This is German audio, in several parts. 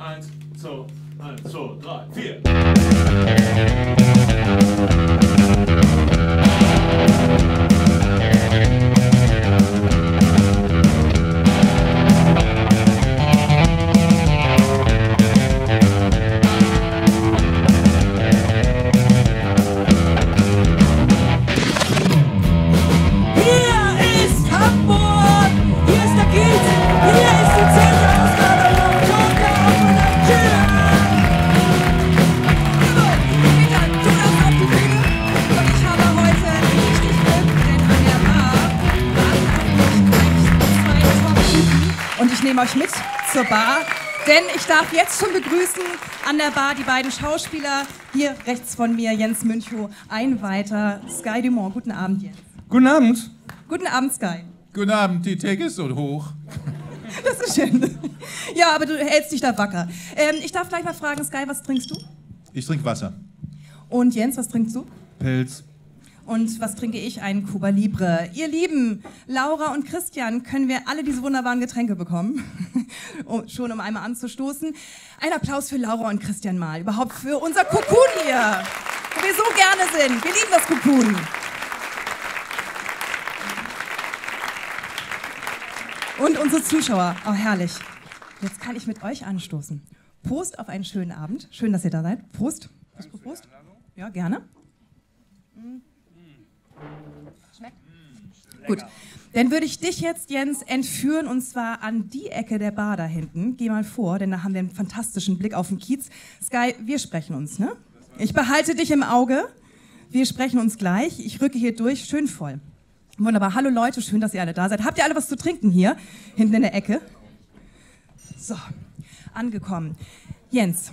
1, 2, 3, 4. Ich nehme euch mit zur Bar, denn ich darf jetzt schon begrüßen an der Bar die beiden Schauspieler. Hier rechts von mir Jens Münchow, ein weiter Sky Dumont. Guten Abend, Jens. Guten Abend. Guten Abend, Sky. Guten Abend, die Theke ist so hoch. Das ist schön. Ja, aber du hältst dich da wacker. Ich darf gleich mal fragen, Sky, was trinkst du? Ich trinke Wasser. Und Jens, was trinkst du? Pilz. Und was trinke ich? Ein Cuba Libre. Ihr Lieben, Laura und Christian, können wir alle diese wunderbaren Getränke bekommen? Schon um einmal anzustoßen. Ein Applaus für Laura und Christian mal. Überhaupt für unser Cocoon hier, wo wir so gerne sind. Wir lieben das Cocoon. Und unsere Zuschauer. Oh, herrlich. Jetzt kann ich mit euch anstoßen. Prost auf einen schönen Abend. Schön, dass ihr da seid. Prost. Prost, Prost, Prost. Ja, gerne. Schmeckt? Gut, dann würde ich dich jetzt, Jens, entführen, und zwar an die Ecke der Bar da hinten. Geh mal vor, denn da haben wir einen fantastischen Blick auf den Kiez. Sky, wir sprechen uns, ne? Ich behalte dich im Auge. Wir sprechen uns gleich. Ich rücke hier durch, schön voll. Wunderbar. Hallo Leute, schön, dass ihr alle da seid. Habt ihr alle was zu trinken hier, hinten in der Ecke? So, angekommen. Jens,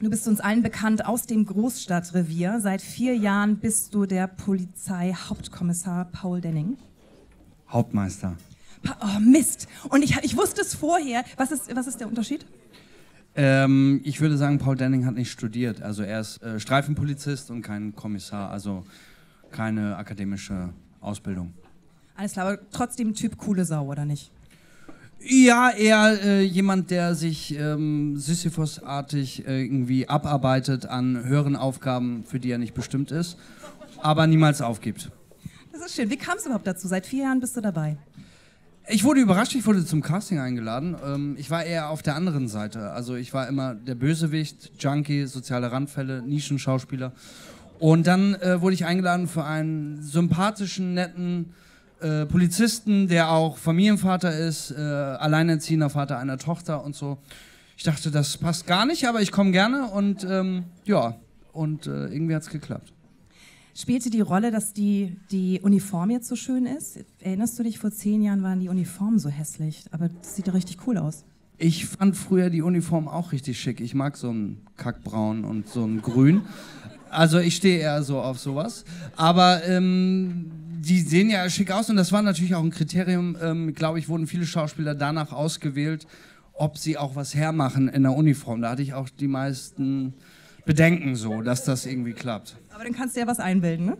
du bist uns allen bekannt aus dem Großstadtrevier. Seit 4 Jahren bist du der Polizeihauptkommissar Paul Denning. Hauptmeister. Oh Mist. Und ich wusste es vorher. Was ist der Unterschied? Ich würde sagen, Paul Denning hat nicht studiert. Also er ist Streifenpolizist und kein Kommissar. Also keine akademische Ausbildung. Alles klar, aber trotzdem Typ coole Sau, oder nicht? Ja, eher jemand, der sich Sisyphos-artig irgendwie abarbeitet an höheren Aufgaben, für die er nicht bestimmt ist, aber niemals aufgibt. Das ist schön. Wie kam es überhaupt dazu? Seit 4 Jahren bist du dabei. Ich wurde überrascht, ich wurde zum Casting eingeladen. Ich war eher auf der anderen Seite. Also ich war immer der Bösewicht, Junkie, soziale Randfälle, Nischenschauspieler. Und dann wurde ich eingeladen für einen sympathischen, netten Polizisten, der auch Familienvater ist, alleinerziehender Vater einer Tochter und so. Ich dachte, das passt gar nicht, aber ich komme gerne und ja, und irgendwie hat es geklappt. Spielte die Rolle, dass die Uniform jetzt so schön ist? Erinnerst du dich, vor 10 Jahren waren die Uniformen so hässlich, aber das sieht doch richtig cool aus. Ich fand früher die Uniform auch richtig schick. Ich mag so ein Kackbraun und so ein Grün. Also ich stehe eher so auf sowas, aber die sehen ja schick aus, und das war natürlich auch ein Kriterium, glaube ich, wurden viele Schauspieler danach ausgewählt, ob sie auch was hermachen in der Uniform. Da hatte ich auch die meisten Bedenken so, dass das irgendwie klappt. Aber dann kannst du ja was einbilden, ne?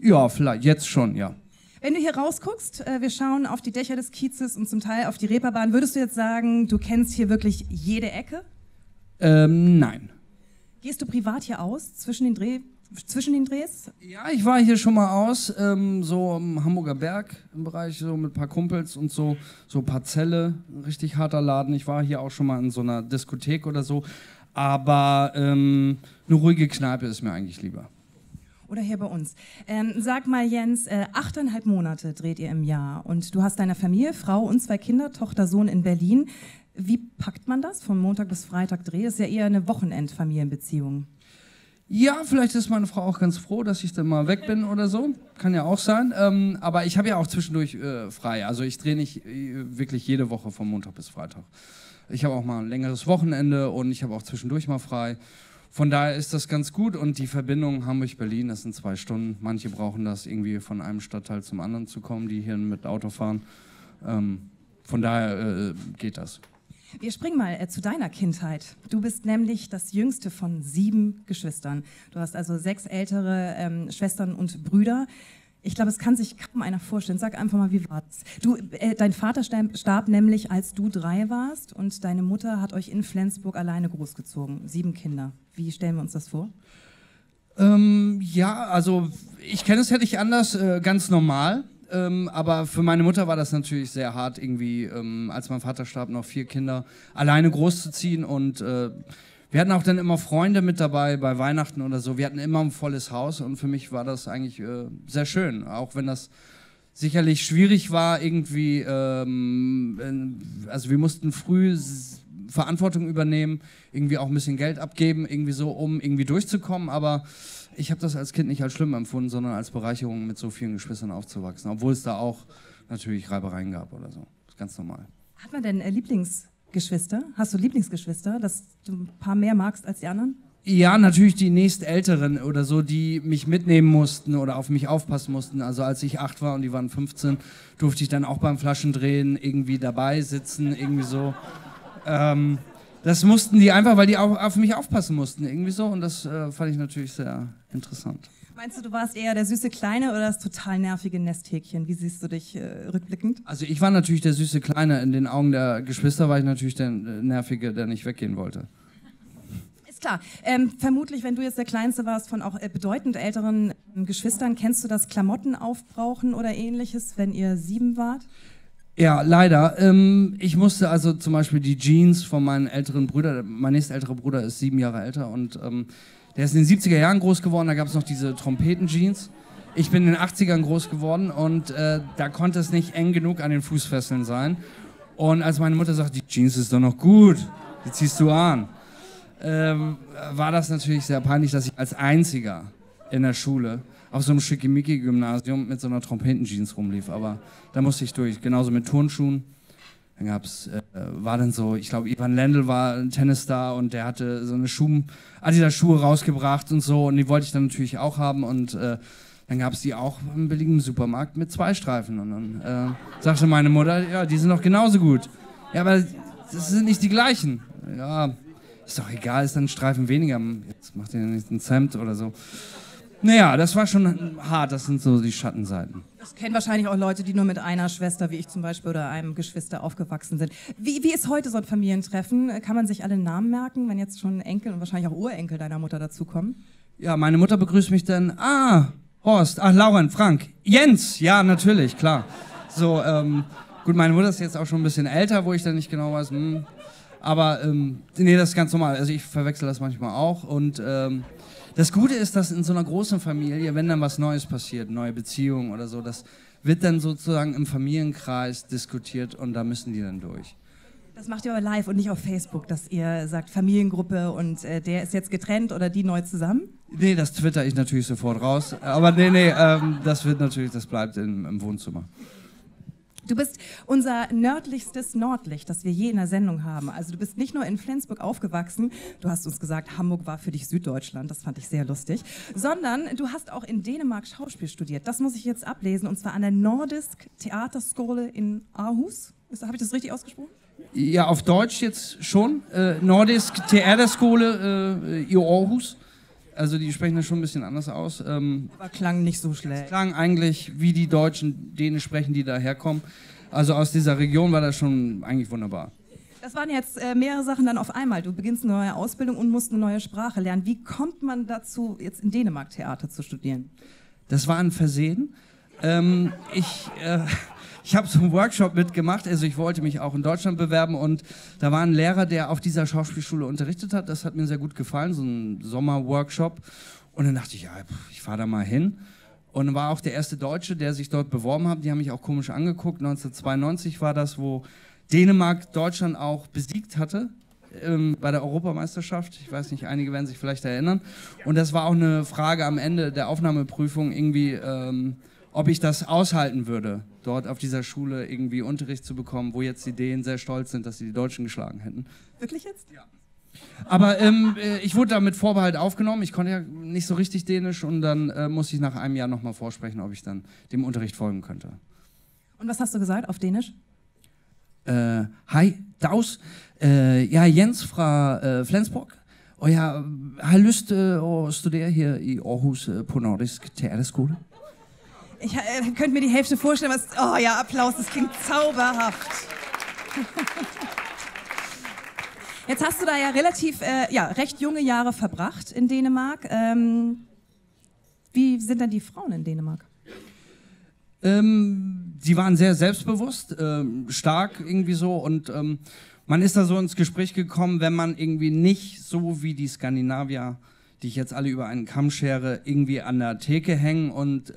Ja, vielleicht, jetzt schon, ja. Wenn du hier rausguckst, wir schauen auf die Dächer des Kiezes und zum Teil auf die Reeperbahn, würdest du jetzt sagen, du kennst hier wirklich jede Ecke? Nein. Gehst du privat hier aus, zwischen den Drehs? Ja, ich war hier schon mal aus, so am Hamburger Berg im Bereich, so mit ein paar Kumpels und so, so Parzelle, richtig harter Laden. Ich war hier auch schon mal in so einer Diskothek oder so, aber eine ruhige Kneipe ist mir eigentlich lieber. Oder hier bei uns. Sag mal, Jens, 8,5 Monate dreht ihr im Jahr und du hast deine Familie, Frau und 2 Kinder, Tochter, Sohn in Berlin. Wie packt man das? Von Montag bis Freitag Dreh? Das ist ja eher eine Wochenendfamilienbeziehung. Ja, vielleicht ist meine Frau auch ganz froh, dass ich dann mal weg bin oder so. Kann ja auch sein. Aber ich habe ja auch zwischendurch frei. Also ich drehe nicht wirklich jede Woche von Montag bis Freitag. Ich habe auch mal ein längeres Wochenende und ich habe auch zwischendurch mal frei. Von daher ist das ganz gut. Und die Verbindung Hamburg-Berlin, das sind 2 Stunden. Manche brauchen das irgendwie, von einem Stadtteil zum anderen zu kommen, die hier mit Auto fahren. Von daher geht das. Wir springen mal zu deiner Kindheit. Du bist nämlich das jüngste von 7 Geschwistern. Du hast also 6 ältere Schwestern und Brüder. Ich glaube, es kann sich kaum einer vorstellen. Sag einfach mal, wie war das? Du, dein Vater starb nämlich, als du 3 warst, und deine Mutter hat euch in Flensburg alleine großgezogen. 7 Kinder. Wie stellen wir uns das vor? Ja, also ich kenne es, hätte ich anders, ganz normal. Aber für meine Mutter war das natürlich sehr hart, irgendwie, als mein Vater starb, noch 4 Kinder alleine großzuziehen. Und wir hatten auch dann immer Freunde mit dabei bei Weihnachten oder so. Wir hatten immer ein volles Haus, und für mich war das eigentlich sehr schön, auch wenn das sicherlich schwierig war irgendwie. Also wir mussten früh Verantwortung übernehmen, irgendwie auch ein bisschen Geld abgeben, irgendwie so, um irgendwie durchzukommen, aber ich habe das als Kind nicht als schlimm empfunden, sondern als Bereicherung, mit so vielen Geschwistern aufzuwachsen, obwohl es da auch natürlich Reibereien gab oder so, das ist ganz normal. Hat man denn Lieblingsgeschwister? Hast du Lieblingsgeschwister, dass du ein paar mehr magst als die anderen? Ja, natürlich die nächstälteren oder so, die mich mitnehmen mussten oder auf mich aufpassen mussten. Also als ich 8 war und die waren 15, durfte ich dann auch beim Flaschendrehen irgendwie dabei sitzen, irgendwie so. Das mussten die einfach, weil die auch auf mich aufpassen mussten, irgendwie so. Und das fand ich natürlich sehr interessant. Meinst du, du warst eher der süße Kleine oder das total nervige Nesthäkchen? Wie siehst du dich rückblickend? Also ich war natürlich der süße Kleine. In den Augen der Geschwister war ich natürlich der Nervige, der nicht weggehen wollte. Ist klar. Vermutlich, wenn du jetzt der Kleinste warst von auch bedeutend älteren Geschwistern, kennst du das Klamotten aufbrauchen oder ähnliches, wenn ihr 7 wart? Ja, leider. Ich musste also zum Beispiel die Jeans von meinen älteren Brüdern, mein nächstälterer Bruder ist 7 Jahre älter und der ist in den 70er Jahren groß geworden, da gab es noch diese Trompeten-Jeans. Ich bin in den 80ern groß geworden und da konnte es nicht eng genug an den Fußfesseln sein. Und als meine Mutter sagt, die Jeans ist doch noch gut, die ziehst du an, war das natürlich sehr peinlich, dass ich als Einziger in der Schule auf so einem Schickimicki-Gymnasium mit so einer Trompeten-Jeans rumlief, aber da musste ich durch, genauso mit Turnschuhen. Dann gab's, war dann so, ich glaube, Ivan Lendl war ein Tennisstar und der hatte so eine Adidas-Schuhe rausgebracht und so, und die wollte ich dann natürlich auch haben, und dann gab es die auch im billigen Supermarkt mit 2 Streifen, und dann sagte meine Mutter, ja, die sind doch genauso gut. Ja, aber das sind nicht die gleichen. Ja, ist doch egal, ist dann ein Streifen weniger, jetzt macht ihr nicht einen Cent oder so. Naja, das war schon hart, das sind so die Schattenseiten. Das kennen wahrscheinlich auch Leute, die nur mit einer Schwester, wie ich zum Beispiel, oder einem Geschwister aufgewachsen sind. Wie ist heute so ein Familientreffen? Kann man sich alle Namen merken, wenn jetzt schon Enkel und wahrscheinlich auch Urenkel deiner Mutter dazukommen? Ja, meine Mutter begrüßt mich dann, Horst, Lauren, Frank, Jens, ja, natürlich, klar. So, gut, meine Mutter ist jetzt auch schon ein bisschen älter, wo ich dann nicht genau weiß, aber, nee, das ist ganz normal, also ich verwechsel das manchmal auch, und, das Gute ist, dass in so einer großen Familie, wenn dann was Neues passiert, neue Beziehungen oder so, das wird dann sozusagen im Familienkreis diskutiert und da müssen die dann durch. Das macht ihr aber live und nicht auf Facebook, dass ihr sagt, Familiengruppe und der ist jetzt getrennt oder die neu zusammen? Nee, das twitter ich natürlich sofort raus, aber nee, das wird natürlich, das bleibt im Wohnzimmer. Du bist unser nördlichstes Nordlicht, das wir je in der Sendung haben. Also du bist nicht nur in Flensburg aufgewachsen, du hast uns gesagt, Hamburg war für dich Süddeutschland, das fand ich sehr lustig, sondern du hast auch in Dänemark Schauspiel studiert. Das muss ich jetzt ablesen, und zwar an der Nordisk Theaterskole in Aarhus. Habe ich das richtig ausgesprochen? Ja, auf Deutsch jetzt schon. Nordisk Theaterskole in Aarhus. Also die sprechen das schon ein bisschen anders aus. Aber klang nicht so schlecht. Es klang eigentlich wie die Deutschen, Dänen sprechen, die da herkommen. Also aus dieser Region war das schon eigentlich wunderbar. Das waren jetzt mehrere Sachen dann auf einmal. Du beginnst eine neue Ausbildung und musst eine neue Sprache lernen. Wie kommt man dazu, jetzt in Dänemark Theater zu studieren? Das war ein Versehen. Ich habe so einen Workshop mitgemacht, also ich wollte mich auch in Deutschland bewerben, und da war ein Lehrer, der auf dieser Schauspielschule unterrichtet hat, das hat mir sehr gut gefallen, so ein Sommerworkshop, und dann dachte ich, ja, ich fahre da mal hin, und dann war auch der erste Deutsche, der sich dort beworben hat, die haben mich auch komisch angeguckt, 1992 war das, wo Dänemark Deutschland auch besiegt hatte, bei der Europameisterschaft, ich weiß nicht, einige werden sich vielleicht erinnern, und das war auch eine Frage am Ende der Aufnahmeprüfung irgendwie, ob ich das aushalten würde, dort auf dieser Schule irgendwie Unterricht zu bekommen, wo jetzt die Dänen sehr stolz sind, dass sie die Deutschen geschlagen hätten. Wirklich jetzt? Ja. Aber ich wurde da mit Vorbehalt aufgenommen, ich konnte ja nicht so richtig Dänisch, und dann musste ich nach einem Jahr nochmal vorsprechen, ob ich dann dem Unterricht folgen könnte. Und was hast du gesagt auf Dänisch? Hi, Daus, ja, Jens fra Flensburg. Og jeg har lyst at studere her i Aarhus på Nordisk Teaterskole. Ich könnte mir die Hälfte vorstellen, was... Oh ja, Applaus, das klingt zauberhaft. Jetzt hast du da ja relativ, recht junge Jahre verbracht in Dänemark. Wie sind denn die Frauen in Dänemark? Die waren sehr selbstbewusst, stark irgendwie so, und man ist da so ins Gespräch gekommen, wenn man irgendwie nicht so wie die Skandinavier, die ich jetzt alle über einen Kamm schere, irgendwie an der Theke hängen und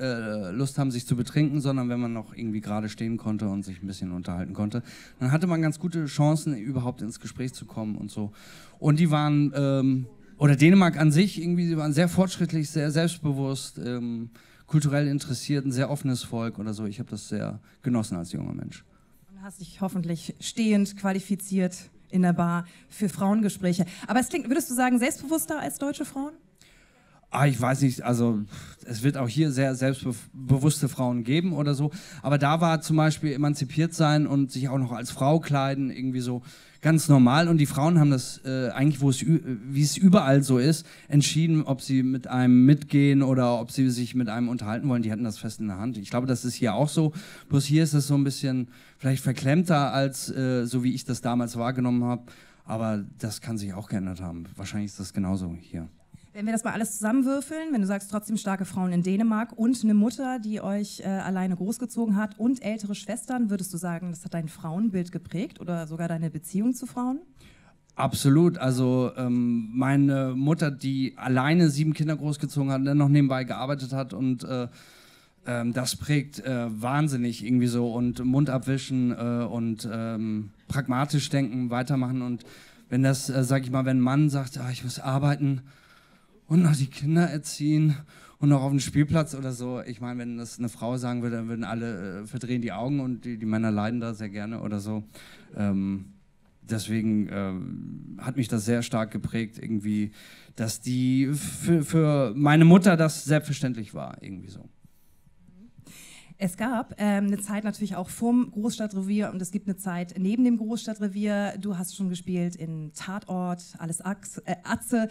Lust haben, sich zu betrinken, sondern wenn man noch irgendwie gerade stehen konnte und sich ein bisschen unterhalten konnte, dann hatte man ganz gute Chancen, überhaupt ins Gespräch zu kommen und so. Und die waren, oder Dänemark an sich, irgendwie, sie waren sehr fortschrittlich, sehr selbstbewusst, kulturell interessiert, ein sehr offenes Volk oder so. Ich habe das sehr genossen als junger Mensch. Und hast dich hoffentlich stehend qualifiziert in der Bar für Frauengespräche. Aber es klingt, würdest du sagen, selbstbewusster als deutsche Frauen? Ah, ich weiß nicht, also es wird auch hier sehr selbstbewusste Frauen geben oder so. Aber da war zum Beispiel emanzipiert sein und sich auch noch als Frau kleiden irgendwie so ganz normal. Und die Frauen haben das eigentlich, wie es überall so ist, entschieden, ob sie mit einem mitgehen oder ob sie sich mit einem unterhalten wollen. Die hatten das fest in der Hand. Ich glaube, das ist hier auch so. Bloß hier ist es so ein bisschen vielleicht verklemmter, als so wie ich das damals wahrgenommen habe. Aber das kann sich auch geändert haben. Wahrscheinlich ist das genauso hier. Wenn wir das mal alles zusammenwürfeln, wenn du sagst, trotzdem starke Frauen in Dänemark und eine Mutter, die euch alleine großgezogen hat und ältere Schwestern, würdest du sagen, das hat dein Frauenbild geprägt oder sogar deine Beziehung zu Frauen? Absolut. Also meine Mutter, die alleine 7 Kinder großgezogen hat und dann noch nebenbei gearbeitet hat, und das prägt wahnsinnig irgendwie so, und Mund abwischen und pragmatisch denken, weitermachen. Und wenn das, sag ich mal, wenn ein Mann sagt, ah, ich muss arbeiten und noch die Kinder erziehen und noch auf dem Spielplatz oder so. Ich meine, wenn das eine Frau sagen würde, dann würden alle verdrehen die Augen, und die Männer leiden da sehr gerne oder so. Deswegen hat mich das sehr stark geprägt irgendwie, dass die für meine Mutter das selbstverständlich war irgendwie so. Es gab eine Zeit natürlich auch vorm Großstadtrevier, und es gibt eine Zeit neben dem Großstadtrevier. Du hast schon gespielt in Tatort, Alles Atze,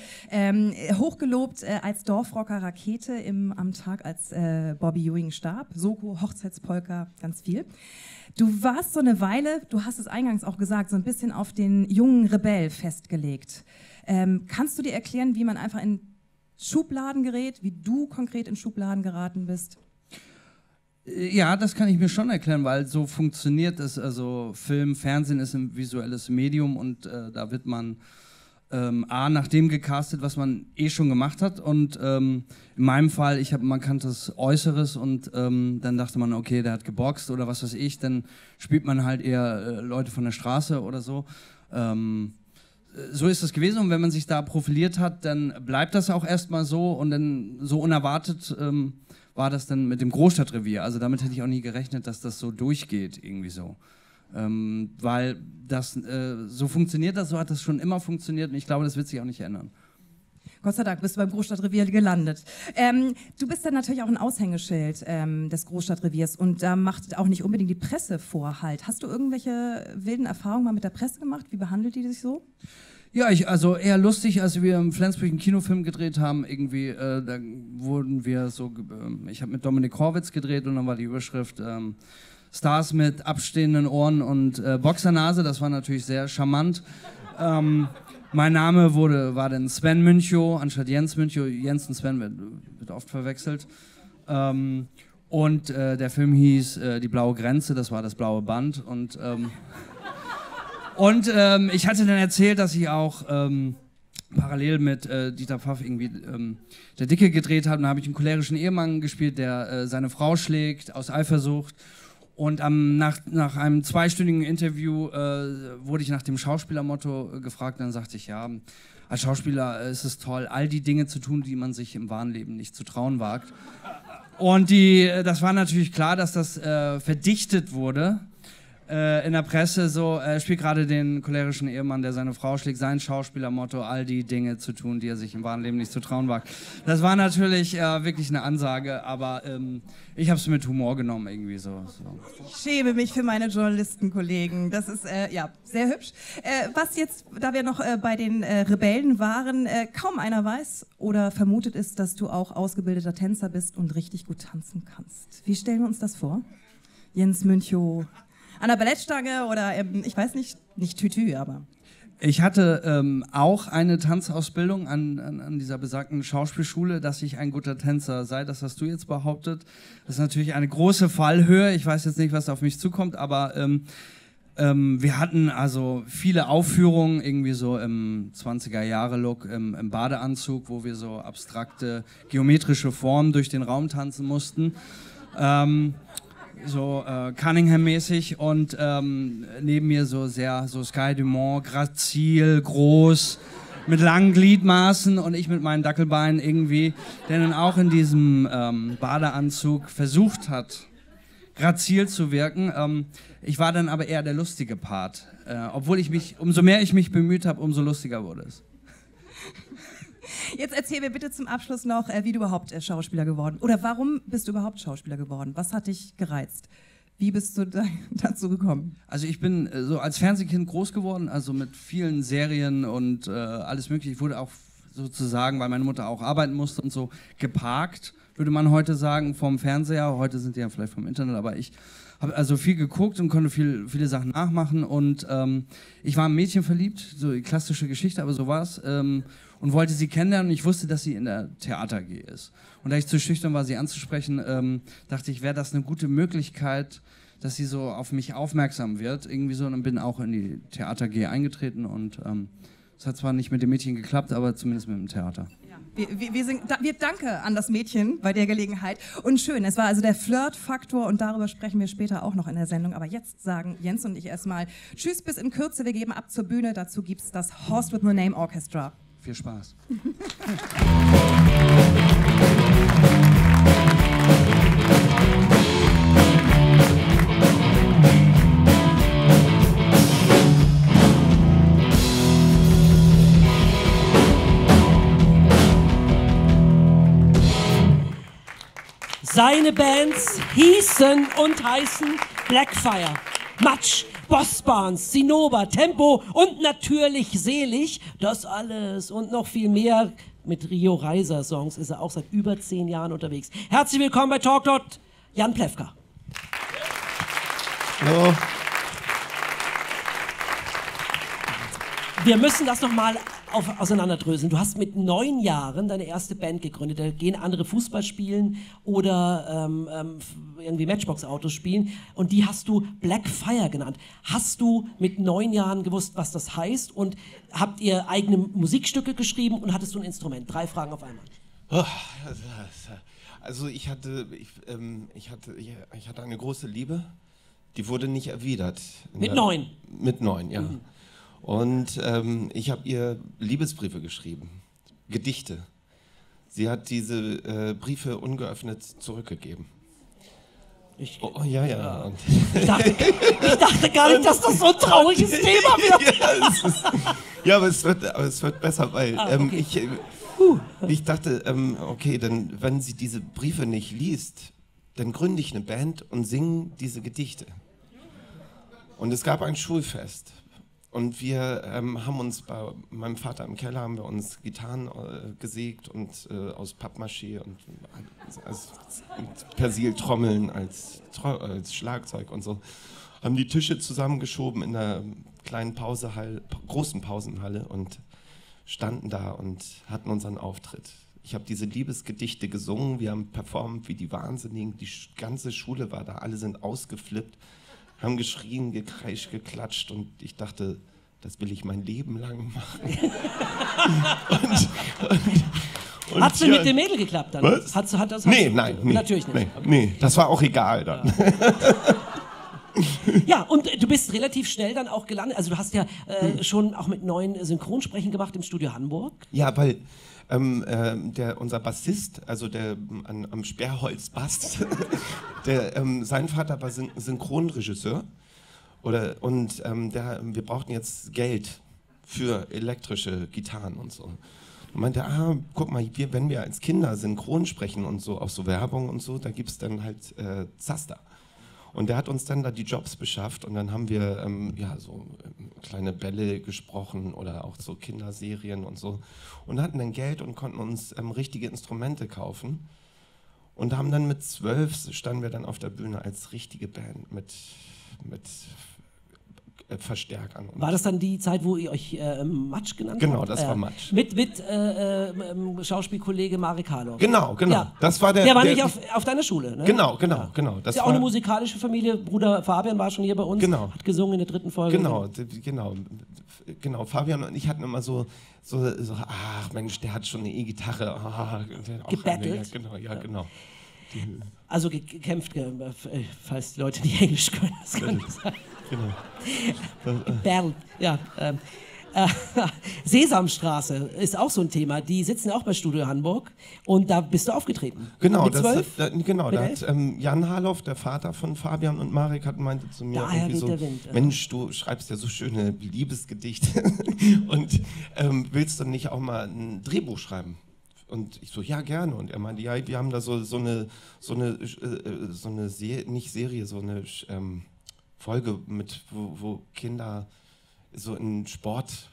hochgelobt als Dorfrocker, Rakete am Tag, als Bobby Ewing starb, Soko, Hochzeitspolka, ganz viel. Du warst so eine Weile, du hast es eingangs auch gesagt, so ein bisschen auf den jungen Rebell festgelegt. Kannst du dir erklären, wie man einfach in Schubladen gerät, wie du konkret in Schubladen geraten bist? Ja, das kann ich mir schon erklären, weil so funktioniert es. Also Film, Fernsehen ist ein visuelles Medium, und da wird man nach dem gecastet, was man schon gemacht hat. Und in meinem Fall, ich habe ein markantes Äußeres, und dann dachte man, okay, der hat geboxt oder was weiß ich. Dann spielt man halt eher Leute von der Straße oder so. So ist das gewesen, und wenn man sich da profiliert hat, dann bleibt das auch erstmal so, und dann so unerwartet war das dann mit dem Großstadtrevier. Also damit hätte ich auch nie gerechnet, dass das so durchgeht irgendwie so. Weil das, so funktioniert das, so hat das schon immer funktioniert, und ich glaube, das wird sich auch nicht ändern. Gott sei Dank bist du beim Großstadtrevier gelandet. Du bist dann natürlich auch ein Aushängeschild des Großstadtreviers, und da macht auch nicht unbedingt die Presse Vorhalt. Hast du irgendwelche wilden Erfahrungen mal mit der Presse gemacht? Wie behandelt die dich so? Ja, also eher lustig, als wir im Flensburg einen Kinofilm gedreht haben, irgendwie, da wurden wir so, ich habe mit Dominik Horwitz gedreht, und dann war die Überschrift Stars mit abstehenden Ohren und Boxernase, das war natürlich sehr charmant. Mein Name war dann Sven Münchow, anstatt Jens Münchow. Jens und Sven wird oft verwechselt. Und der Film hieß Die blaue Grenze, das war das blaue Band. Und, ich hatte dann erzählt, dass ich auch parallel mit Dieter Pfaff irgendwie Der Dicke gedreht habe. Da habe ich einen cholerischen Ehemann gespielt, der seine Frau schlägt aus Eifersucht. Und nach einem zweistündigen Interview wurde ich nach dem Schauspielermotto gefragt. Dann sagte ich, ja, als Schauspieler ist es toll, all die Dinge zu tun, die man sich im wahren Leben nicht zu trauen wagt. Und das war natürlich klar, dass das verdichtet wurde. in der Presse so, spielt gerade den cholerischen Ehemann, der seine Frau schlägt, sein Schauspielermotto, all die Dinge zu tun, die er sich im wahren Leben nicht zu trauen wagt. Das war natürlich wirklich eine Ansage, aber ich habe es mit Humor genommen irgendwie so, Ich schäme mich für meine Journalistenkollegen, das ist ja sehr hübsch. Was jetzt, da wir noch bei den Rebellen waren, kaum einer weiß oder vermutet ist, dass du auch ausgebildeter Tänzer bist und richtig gut tanzen kannst. Wie stellen wir uns das vor? Jens Münchow an der Ballettstange oder ich weiß nicht, nicht Tütü, aber... Ich hatte auch eine Tanzausbildung an dieser besagten Schauspielschule, dass ich ein guter Tänzer sei. Das hast du jetzt behauptet. Das ist natürlich eine große Fallhöhe. Ich weiß jetzt nicht, was auf mich zukommt, aber wir hatten also viele Aufführungen, irgendwie so im 20er-Jahre-Look, im Badeanzug, wo wir so abstrakte, geometrische Formen durch den Raum tanzen mussten. So Cunningham-mäßig und neben mir so sehr so Sky Dumont, grazil, groß, mit langen Gliedmaßen und ich mit meinen Dackelbeinen irgendwie, der dann auch in diesem Badeanzug versucht hat, grazil zu wirken. Ich war dann aber eher der lustige Part, obwohl ich mich, umso mehr ich mich bemüht habe, umso lustiger wurde es. Jetzt erzähl mir bitte zum Abschluss noch, wie du überhaupt Schauspieler geworden bist. Oder warum bist du überhaupt Schauspieler geworden? Was hat dich gereizt? Wie bist du dazu gekommen? Also ich bin so als Fernsehkind groß geworden, also mit vielen Serien und alles mögliche. Ich wurde auch sozusagen, weil meine Mutter auch arbeiten musste und so, geparkt, würde man heute sagen, vom Fernseher. Heute sind die ja vielleicht vom Internet, aber ich habe also viel geguckt und konnte viele Sachen nachmachen. Und ich war ein Mädchen verliebt, so die klassische Geschichte, aber so war es. Und wollte sie kennenlernen und ich wusste, dass sie in der Theater AG ist. Und da ich zu schüchtern war, sie anzusprechen, dachte ich, wäre das eine gute Möglichkeit, dass sie so auf mich aufmerksam wird. Irgendwie so, und bin auch in die Theater AG eingetreten und es hat zwar nicht mit dem Mädchen geklappt, aber zumindest mit dem Theater. Ja. Wir danke an das Mädchen bei der Gelegenheit. Und schön, es war also der Flirt-Faktor und darüber sprechen wir später auch noch in der Sendung. Aber jetzt sagen Jens und ich erstmal Tschüss bis in Kürze, wir geben ab zur Bühne. Dazu gibt es das Horst with No Name Orchestra. Viel Spaß. Seine Bands hießen und heißen Blackfire, Matsch, Boss Barnes, Zinnober, Tempo und natürlich Selig. Das alles und noch viel mehr. Mit Rio Reiser Songs ist er auch seit über 10 Jahren unterwegs. Herzlich willkommen bei TalkDot, Jan Plewka. Hallo. Wir müssen das nochmal auseinanderdröseln. Du hast mit 9 Jahren deine erste Band gegründet. Da gehen andere Fußball spielen oder irgendwie Matchbox-Autos spielen. Und die hast du Blackfire genannt. Hast du mit 9 Jahren gewusst, was das heißt? Und habt ihr eigene Musikstücke geschrieben und hattest du ein Instrument? 3 Fragen auf einmal. Also ich hatte eine große Liebe. Die wurde nicht erwidert. Mit 9? Mit 9, ja. Mhm. Und ich habe ihr Liebesbriefe geschrieben, Gedichte. Sie hat diese Briefe ungeöffnet zurückgegeben. Oh, ja. Und ich dachte gar nicht, dass das so ein trauriges Thema wird. Ja, aber es wird besser, weil okay. Ich dachte, okay, dann, wenn sie diese Briefe nicht liest, dann gründe ich eine Band und singe diese Gedichte. Und es gab ein Schulfest. Und wir haben uns bei meinem Vater im Keller haben wir uns Gitarren gesägt und aus Pappmaché und Persiltrommeln als Schlagzeug und so, haben die Tische zusammengeschoben in einer kleinen großen Pausenhalle und standen da und hatten unseren Auftritt. Ich habe diese Liebesgedichte gesungen, wir haben performt wie die Wahnsinnigen, die ganze Schule war da, alle sind ausgeflippt. Haben geschrien, gekreischt, geklatscht und ich dachte, das will ich mein Leben lang machen. Hat es mit dem Mädel geklappt dann? Was? Nein, natürlich nicht. Nee, das war auch egal dann. Ja. Ja, und du bist relativ schnell dann auch gelandet, also du hast ja schon auch mit 9 Synchronsprechen gemacht im Studio Hamburg. Ja, weil unser Bassist, also der am Sperrholz-Bass, sein Vater war Synchronregisseur Und wir brauchten jetzt Geld für elektrische Gitarren und so. Und meinte, guck mal, wenn wir als Kinder synchron sprechen und so, auch so Werbung und so, da gibt es dann halt Zaster. Und der hat uns dann da die Jobs beschafft und dann haben wir so kleine Bälle gesprochen oder auch so Kinderserien und so und hatten dann Geld und konnten uns richtige Instrumente kaufen und haben dann mit 12 standen wir dann auf der Bühne als richtige Band mit Verstärkern. War das dann die Zeit, wo ihr euch Matsch genannt habt? Genau, das war Matsch. Mit Schauspielkollege Marek Harlow. Genau. Ja. Das war der war nicht auf deiner Schule, ne? Genau. Das ist ja auch eine musikalische Familie. Bruder Fabian war schon hier bei uns, hat gesungen in der 3. Folge. Genau. Fabian und ich hatten immer so ach Mensch, der hat schon eine E-Gitarre. Gebettelt. Genau. Also gekämpft, falls die Leute nicht Englisch können, das kann ich sagen. Genau. Berl, ja. Sesamstraße ist auch so ein Thema. Die sitzen auch bei Studio Hamburg und da bist du aufgetreten. Genau, mit 12? Da hat Jan Harloff, der Vater von Fabian und Marek, meinte zu mir irgendwie so, Mensch, du schreibst ja so schöne Liebesgedichte und willst du nicht auch mal ein Drehbuch schreiben? Und ich so, ja, gerne. Und er meinte, ja, wir haben da eine Folge mit, wo Kinder so in Sportclub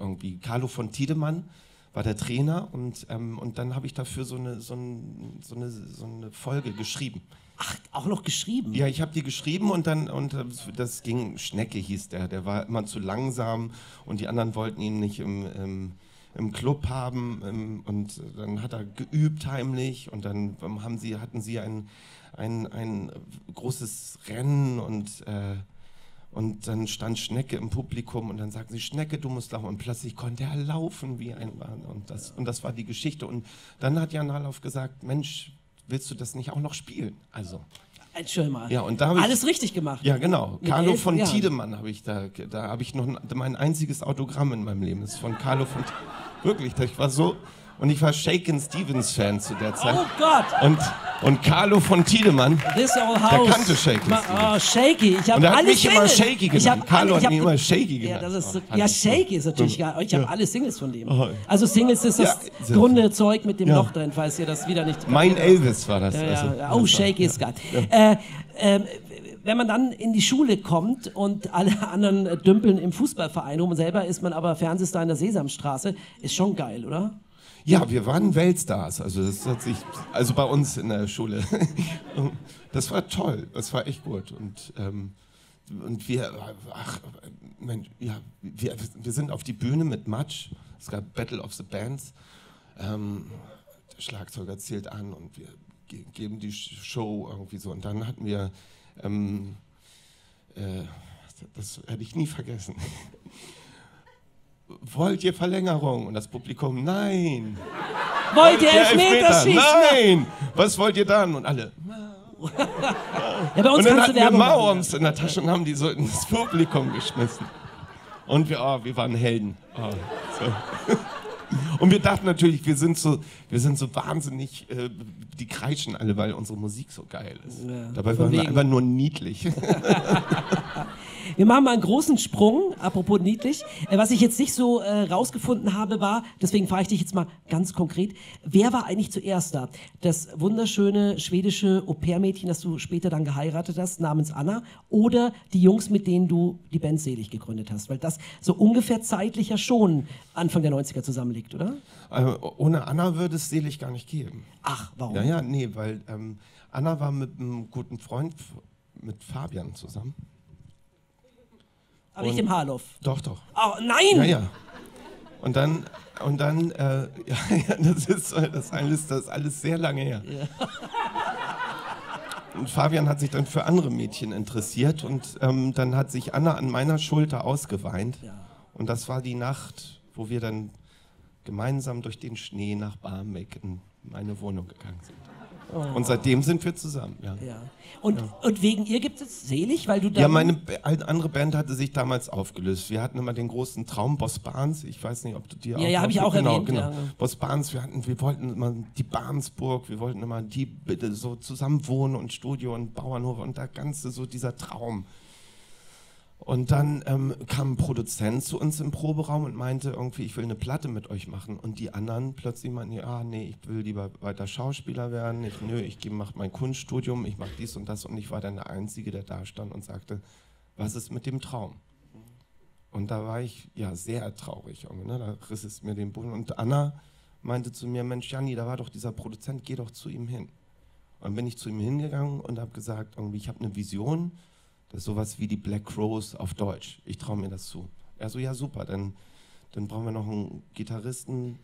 irgendwie. Carlo von Tiedemann war der Trainer und dann habe ich dafür so eine Folge geschrieben. Ach, auch noch geschrieben? Ja, ich habe die geschrieben und das ging, Schnecke hieß der war immer zu langsam und die anderen wollten ihn nicht im Club haben und dann hat er geübt heimlich und dann hatten sie ein großes Rennen und dann stand Schnecke im Publikum und dann sagten sie, Schnecke, du musst laufen, und plötzlich konnte er laufen wie ein Mann und das war die Geschichte und dann hat Jan Harloff gesagt, Mensch, willst du das nicht auch noch spielen? Also. Schön mal. Ja, und da habe ich alles richtig gemacht. Ja, genau. Mit Carlo von Tiedemann habe ich da habe ich noch mein einziges Autogramm in meinem Leben. Das ist von Carlo von Tiedemann. Wirklich, ich war Shakin' Stevens-Fan zu der Zeit. Oh Gott! Und Carlo von Tiedemann, der kannte Shakin' Stevens. Oh, Shaky. Ich habe alles Singles. Immer Shaky genannt. Carlo hat mich immer Shaky genannt. Ja, das ist, Shaky ist natürlich geil. Ich habe alle Singles von dem. Also Singles ist das grunde Zeug mit dem Loch drin, falls ihr das wieder nicht... Mein Elvis war das. Oh, Shaky ist geil. Wenn man dann in die Schule kommt und alle anderen dümpeln im Fußballverein rum, selber ist man aber Fernsehstar in der Sesamstraße, ist schon geil, oder? Ja, wir waren Weltstars, also bei uns in der Schule. Das war toll, das war echt gut und wir sind auf die Bühne mit Matsch, es gab Battle of the Bands, der Schlagzeuger zählt an und wir geben die Show irgendwie so und dann hatten wir, das hätte ich nie vergessen. Wollt ihr Verlängerung? Und das Publikum, nein. Wollt ihr Elfmeter schießen? Nein. Was wollt ihr dann? Und alle. Ja, bei uns und dann hatten wir Mauerms in der Tasche und haben die so ins Publikum geschmissen. Und wir waren Helden. Und wir dachten natürlich, wir sind so wahnsinnig, die kreischen alle, weil unsere Musik so geil ist. Ja, dabei waren wir einfach nur niedlich. Wir machen mal einen großen Sprung, apropos niedlich. Was ich jetzt nicht so rausgefunden habe, war, deswegen frage ich dich jetzt mal ganz konkret, wer war eigentlich zuerst da? Das wunderschöne schwedische Au-pair-Mädchen, das du später dann geheiratet hast, namens Anna, oder die Jungs, mit denen du die Band Selig gegründet hast? Weil das so ungefähr zeitlich ja schon Anfang der 90er zusammenliegt, oder? Ohne Anna würde es Selig gar nicht geben. Ach, warum? Naja, nee, weil Anna war mit einem guten Freund, mit Fabian zusammen. Aber nicht dem Harloff. Doch. Oh, nein! Ja. Und dann, das ist alles sehr lange her. Ja. Und Fabian hat sich dann für andere Mädchen interessiert und dann hat sich Anna an meiner Schulter ausgeweint. Ja. Und das war die Nacht, wo wir dann gemeinsam durch den Schnee nach Barmbek in meine Wohnung gegangen sind. Oh. Und seitdem sind wir zusammen. Ja. Und wegen ihr gibt es Selig, weil du da... Ja, meine andere Band hatte sich damals aufgelöst. Wir hatten immer den großen Traum, Boss Barnes. Ich weiß nicht, ob du dir auch... Ja, habe ich auch erwähnt. Genau. Ja. Boss Barnes, wir wollten immer die Barnsburg, wir wollten immer so zusammen wohnen und Studio und Bauernhof und der ganze, so dieser Traum. Und dann kam ein Produzent zu uns im Proberaum und meinte irgendwie, ich will eine Platte mit euch machen. Und die anderen plötzlich meinten, ja, nee, ich will lieber weiter Schauspieler werden. Ich mache mein Kunststudium, ich mache dies und das. Und ich war dann der Einzige, der da stand und sagte, was ist mit dem Traum? Und da war ich ja sehr traurig. Ne? Da riss es mir den Boden. Und Anna meinte zu mir, Mensch, Janni, da war doch dieser Produzent, geh doch zu ihm hin. Und dann bin ich zu ihm hingegangen und habe gesagt, irgendwie, ich habe eine Vision, das ist sowas wie die Black Crowes auf Deutsch. Ich traue mir das zu. Er so, ja super, dann brauchen wir noch einen Gitarristen.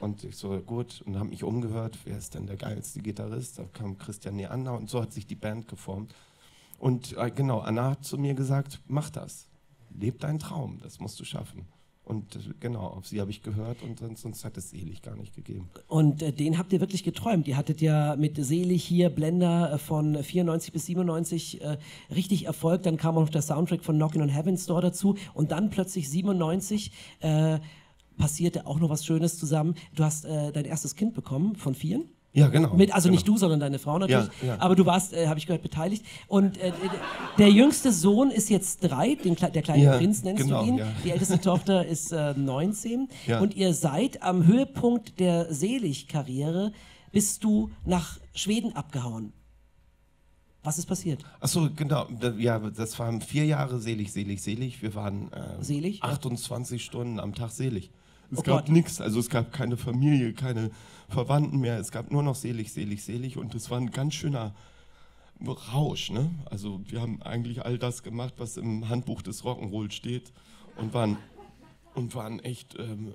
Und ich so, gut, und habe mich umgehört, wer ist denn der geilste Gitarrist? Da kam Christian Neander und so hat sich die Band geformt. Und genau, Anna hat zu mir gesagt, mach das, leb deinen Traum, das musst du schaffen. Und genau, auf sie habe ich gehört und sonst hat es Selig gar nicht gegeben. Und den habt ihr wirklich geträumt. Ihr hattet ja mit Selig hier Blender von 94 bis 97 richtig Erfolg. Dann kam auch noch der Soundtrack von Knockin' on Heaven's Door dazu. Und dann plötzlich 97 passierte auch noch was Schönes zusammen. Du hast dein erstes Kind bekommen von 4. Ja, genau. Nicht du, sondern deine Frau natürlich. Ja, ja. Aber du warst, habe ich gehört, beteiligt. Und der jüngste Sohn ist jetzt 3, der kleine Prinz nennst du ihn. Ja. Die älteste Tochter ist 19. Ja. Und ihr seid am Höhepunkt der Selig-Karriere, bist du nach Schweden abgehauen. Was ist passiert? Achso, genau. Ja, das waren 4 Jahre selig, selig, selig. Wir waren 28 Stunden am Tag selig. Es gab nichts, also es gab keine Familie, keine Verwandten mehr, es gab nur noch selig, selig, selig und es war ein ganz schöner Rausch, ne? Also wir haben eigentlich all das gemacht, was im Handbuch des Rock'n'Roll steht und waren echt, waren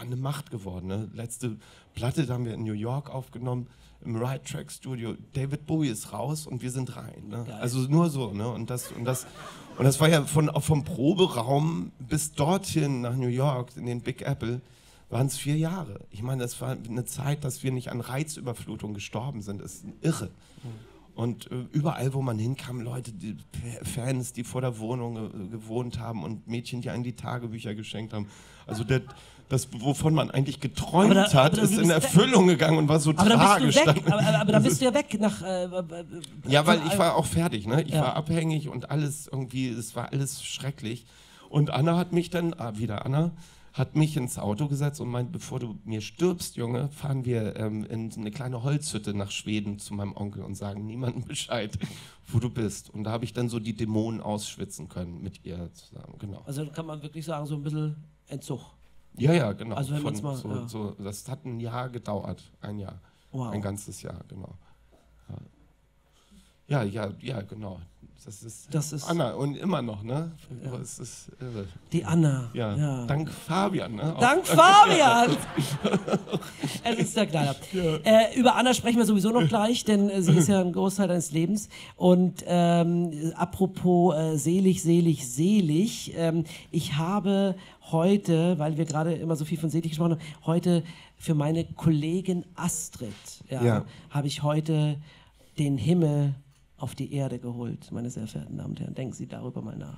eine Macht geworden, ne? Letzte Platte, da haben wir in New York aufgenommen, im Right Track Studio, David Bowie ist raus und wir sind rein, ne? Also nur so, ne? Und das war ja vom Proberaum bis dorthin nach New York, in den Big Apple, waren es 4 Jahre. Ich meine, das war eine Zeit, dass wir nicht an Reizüberflutung gestorben sind. Das ist irre. Und überall, wo man hinkam, Leute, die Fans, die vor der Wohnung gewohnt haben und Mädchen, die einem die Tagebücher geschenkt haben. Also das, wovon man eigentlich geträumt hat, ist in Erfüllung gegangen und war so tragisch. Aber da bist du ja weg. Ja, weil ich war auch fertig, ne? Ich war abhängig und alles irgendwie, es war alles schrecklich. Und Anna hat mich dann, Anna hat mich ins Auto gesetzt und meint, bevor du mir stirbst, Junge, fahren wir in eine kleine Holzhütte nach Schweden zu meinem Onkel und sagen niemandem Bescheid, wo du bist. Und da habe ich dann so die Dämonen ausschwitzen können mit ihr zusammen, genau. Also kann man wirklich sagen, so ein bisschen Entzug. Ja, ja, genau. Also wenn man es mal, das hat ein Jahr gedauert, ein Jahr, wow. Ein ganzes Jahr, genau. Ja, ja, ja, genau. Das ist Anna und immer noch, ne? Ja. Aber es ist irre. Die Anna. Ja. Ja. Dank Fabian, ne? Dank Fabian! Es ist der Knaller. Ja. Über Anna sprechen wir sowieso noch gleich, denn sie ist ja ein Großteil deines Lebens. Und apropos selig, selig, selig. Ich habe heute, weil wir gerade immer so viel von selig gesprochen haben, heute für meine Kollegin Astrid, habe ich heute den Himmel auf die Erde geholt, meine sehr verehrten Damen und Herren. Denken Sie darüber mal nach.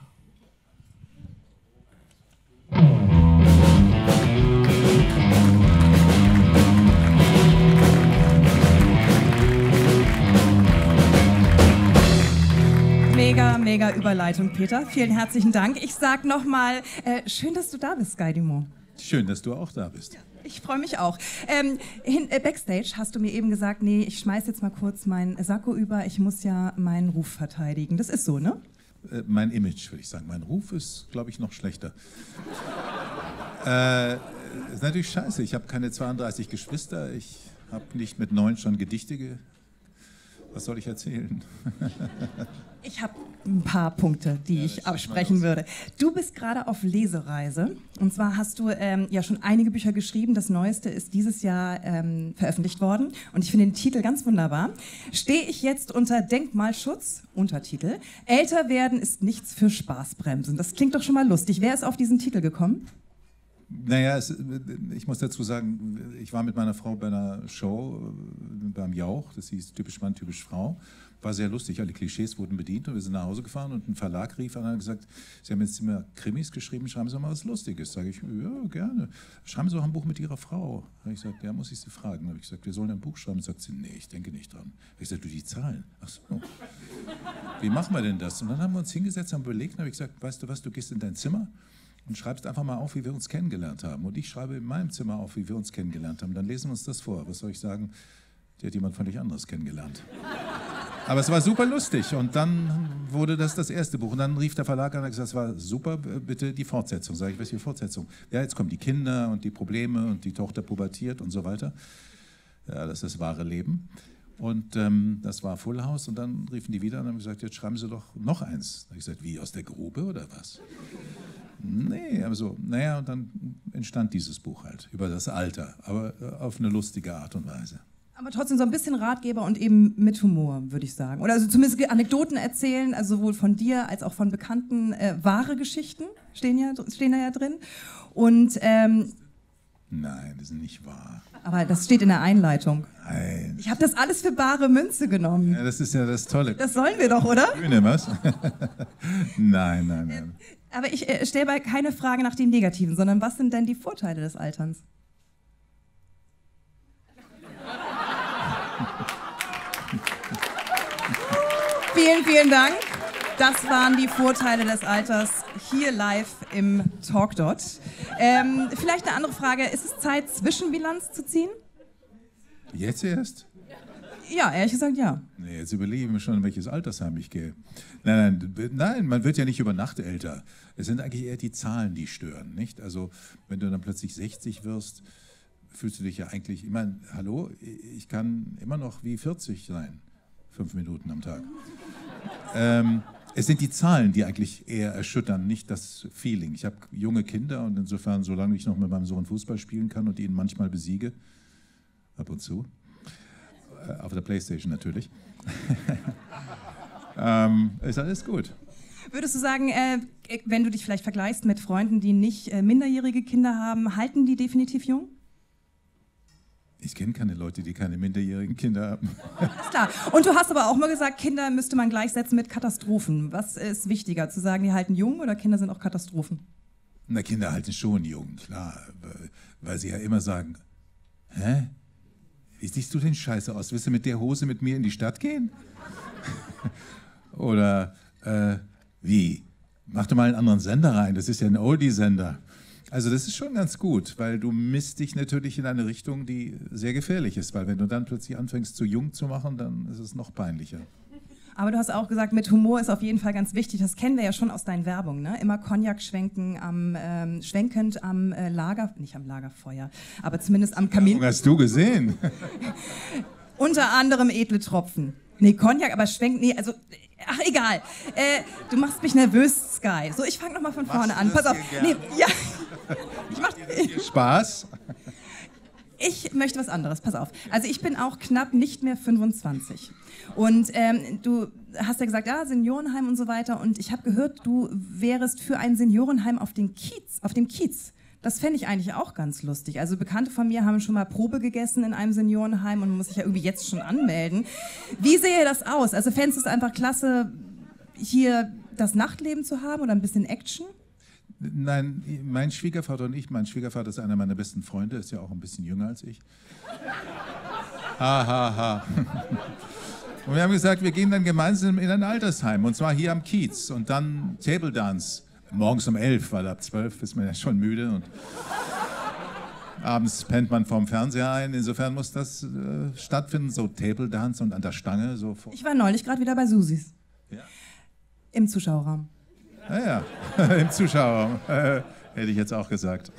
Mega, mega Überleitung, Peter. Vielen herzlichen Dank. Ich sag nochmal, schön, dass du da bist, Guy Dumont. Schön, dass du auch da bist. Ja. Ich freue mich auch. Backstage hast du mir eben gesagt, nee, ich schmeiß jetzt mal kurz meinen Sakko über, ich muss ja meinen Ruf verteidigen. Das ist so, ne? Mein Image, würde ich sagen. Mein Ruf ist, glaube ich, noch schlechter. Ist natürlich scheiße. Ich habe keine 32 Geschwister. Ich habe nicht mit 9 schon Gedichte Was soll ich erzählen? Ich habe ein paar Punkte, die ich absprechen würde. Du bist gerade auf Lesereise. Und zwar hast du schon einige Bücher geschrieben. Das neueste ist dieses Jahr veröffentlicht worden. Und ich finde den Titel ganz wunderbar. Stehe ich jetzt unter Denkmalschutz? Untertitel. Älter werden ist nichts für Spaßbremsen. Das klingt doch schon mal lustig. Wer ist auf diesen Titel gekommen? Naja, ich muss dazu sagen, ich war mit meiner Frau bei einer Show beim Jauch, das hieß Typisch Mann, Typisch Frau. War sehr lustig, alle Klischees wurden bedient und wir sind nach Hause gefahren und ein Verlag rief an und hat gesagt, Sie haben jetzt immer Krimis geschrieben, schreiben Sie mal was Lustiges. Sage ich, ja, gerne. Schreiben Sie auch ein Buch mit Ihrer Frau. Habe ich gesagt, ja, muss ich Sie fragen. Habe ich gesagt, wir sollen ein Buch schreiben. Sagt sie, nee, ich denke nicht dran. Habe ich gesagt, du, die Zahlen. Ach so, wie machen wir denn das? Und dann haben wir uns hingesetzt, haben überlegt und habe ich gesagt, weißt du was, du gehst in dein Zimmer und schreibst einfach mal auf, wie wir uns kennengelernt haben. Und ich schreibe in meinem Zimmer auf, wie wir uns kennengelernt haben. Dann lesen wir uns das vor. Was soll ich sagen? Die hat jemand völlig anderes kennengelernt. Aber es war super lustig und dann wurde das das erste Buch. Und dann rief der Verlag an und hat gesagt, es war super, bitte die Fortsetzung. Sag ich, was ist die Fortsetzung? Ja, jetzt kommen die Kinder und die Probleme und die Tochter pubertiert und so weiter. Ja, das ist das wahre Leben. Und das war Full House und dann riefen die wieder und haben gesagt, jetzt schreiben Sie doch noch eins. Da habe ich gesagt, wie, aus der Grube oder was? Nee, aber so, naja, und dann entstand dieses Buch halt über das Alter, aber auf eine lustige Art und Weise. Aber trotzdem so ein bisschen Ratgeber und eben mit Humor, würde ich sagen. Oder also zumindest Anekdoten erzählen, also sowohl von dir als auch von Bekannten. Wahre Geschichten stehen da ja drin. Und, nein, das ist nicht wahr. Aber das steht in der Einleitung. Nein. Ich habe das alles für bare Münze genommen. Ja, das ist ja das Tolle. Das sollen wir doch, oder? Grüne, was? Nein, nein, nein. Aber ich stelle bei keine Frage nach dem Negativen, sondern was sind denn die Vorteile des Alterns? Vielen, vielen Dank. Das waren die Vorteile des Alters hier live im TalkDot. Vielleicht eine andere Frage. Ist es Zeit, Zwischenbilanz zu ziehen? Jetzt erst? Ja, ehrlich gesagt, ja. Nee, jetzt überlege ich mir schon, in welches Altersheim ich gehe. Nein, nein, nein, man wird ja nicht über Nacht älter. Es sind eigentlich eher die Zahlen, die stören, nicht? Also, wenn du dann plötzlich 60 wirst, fühlst du dich ja eigentlich immer, hallo, ich kann immer noch wie 40 sein. 5 Minuten am Tag. Es sind die Zahlen, die eigentlich eher erschüttern, nicht das Feeling. Ich habe junge Kinder und insofern, solange ich noch mit meinem Sohn Fußball spielen kann und ihn manchmal besiege, ab und zu, auf der Playstation natürlich, ist alles gut. Würdest du sagen, wenn du dich vielleicht vergleichst mit Freunden, die nicht minderjährige Kinder haben, halten die definitiv jung? Ich kenne keine Leute, die keine minderjährigen Kinder haben. Alles klar. Und du hast aber auch mal gesagt, Kinder müsste man gleichsetzen mit Katastrophen. Was ist wichtiger, zu sagen, die halten jung oder Kinder sind auch Katastrophen? Na, Kinder halten schon jung, klar. Weil sie ja immer sagen, hä? Wie siehst du denn scheiße aus? Willst du mit der Hose mit mir in die Stadt gehen? Oder, wie? Mach doch mal einen anderen Sender rein, das ist ja ein Oldie-Sender. Also das ist schon ganz gut, weil du misst dich natürlich in eine Richtung, die sehr gefährlich ist, weil wenn du dann plötzlich anfängst, zu jung zu machen, dann ist es noch peinlicher. Aber du hast auch gesagt, mit Humor ist auf jeden Fall ganz wichtig, das kennen wir ja schon aus deinen Werbungen, ne? Immer Cognac schwenkend am nicht am Lagerfeuer, aber zumindest am Kamin. Hast du gesehen? Unter anderem edle Tropfen. Nee, Cognac, aber schwenken, nee, also... Ach, egal. Du machst mich nervös, Sky. So, ich fange nochmal von vorne an. Pass auf. Nee, ja. Ich mach dir Spaß. Ich möchte was anderes. Pass auf. Also, ich bin auch knapp nicht mehr 25. Und du hast ja gesagt, ja, Seniorenheim und so weiter. Und ich habe gehört, du wärest für ein Seniorenheim auf den Kiez, auf dem Kiez. Das fände ich eigentlich auch ganz lustig. Also Bekannte von mir haben schon mal Probe gegessen in einem Seniorenheim und man muss sich ja irgendwie jetzt schon anmelden. Wie sähe das aus? Also fändest du es einfach klasse, hier das Nachtleben zu haben oder ein bisschen Action? Nein, mein Schwiegervater und ich, mein Schwiegervater ist einer meiner besten Freunde, ist ja auch ein bisschen jünger als ich. Ha, ha, ha. Und wir haben gesagt, wir gehen dann gemeinsam in ein Altersheim und zwar hier am Kiez und dann Table Dance. Morgens um 11, weil ab 12 ist man ja schon müde und abends pennt man vorm Fernseher ein. Insofern muss das stattfinden, so Table Dance und an der Stange. So. Ich war neulich gerade wieder bei Susis. Ja. Im Zuschauerraum. Naja, ja. Im Zuschauerraum. Hätte ich jetzt auch gesagt.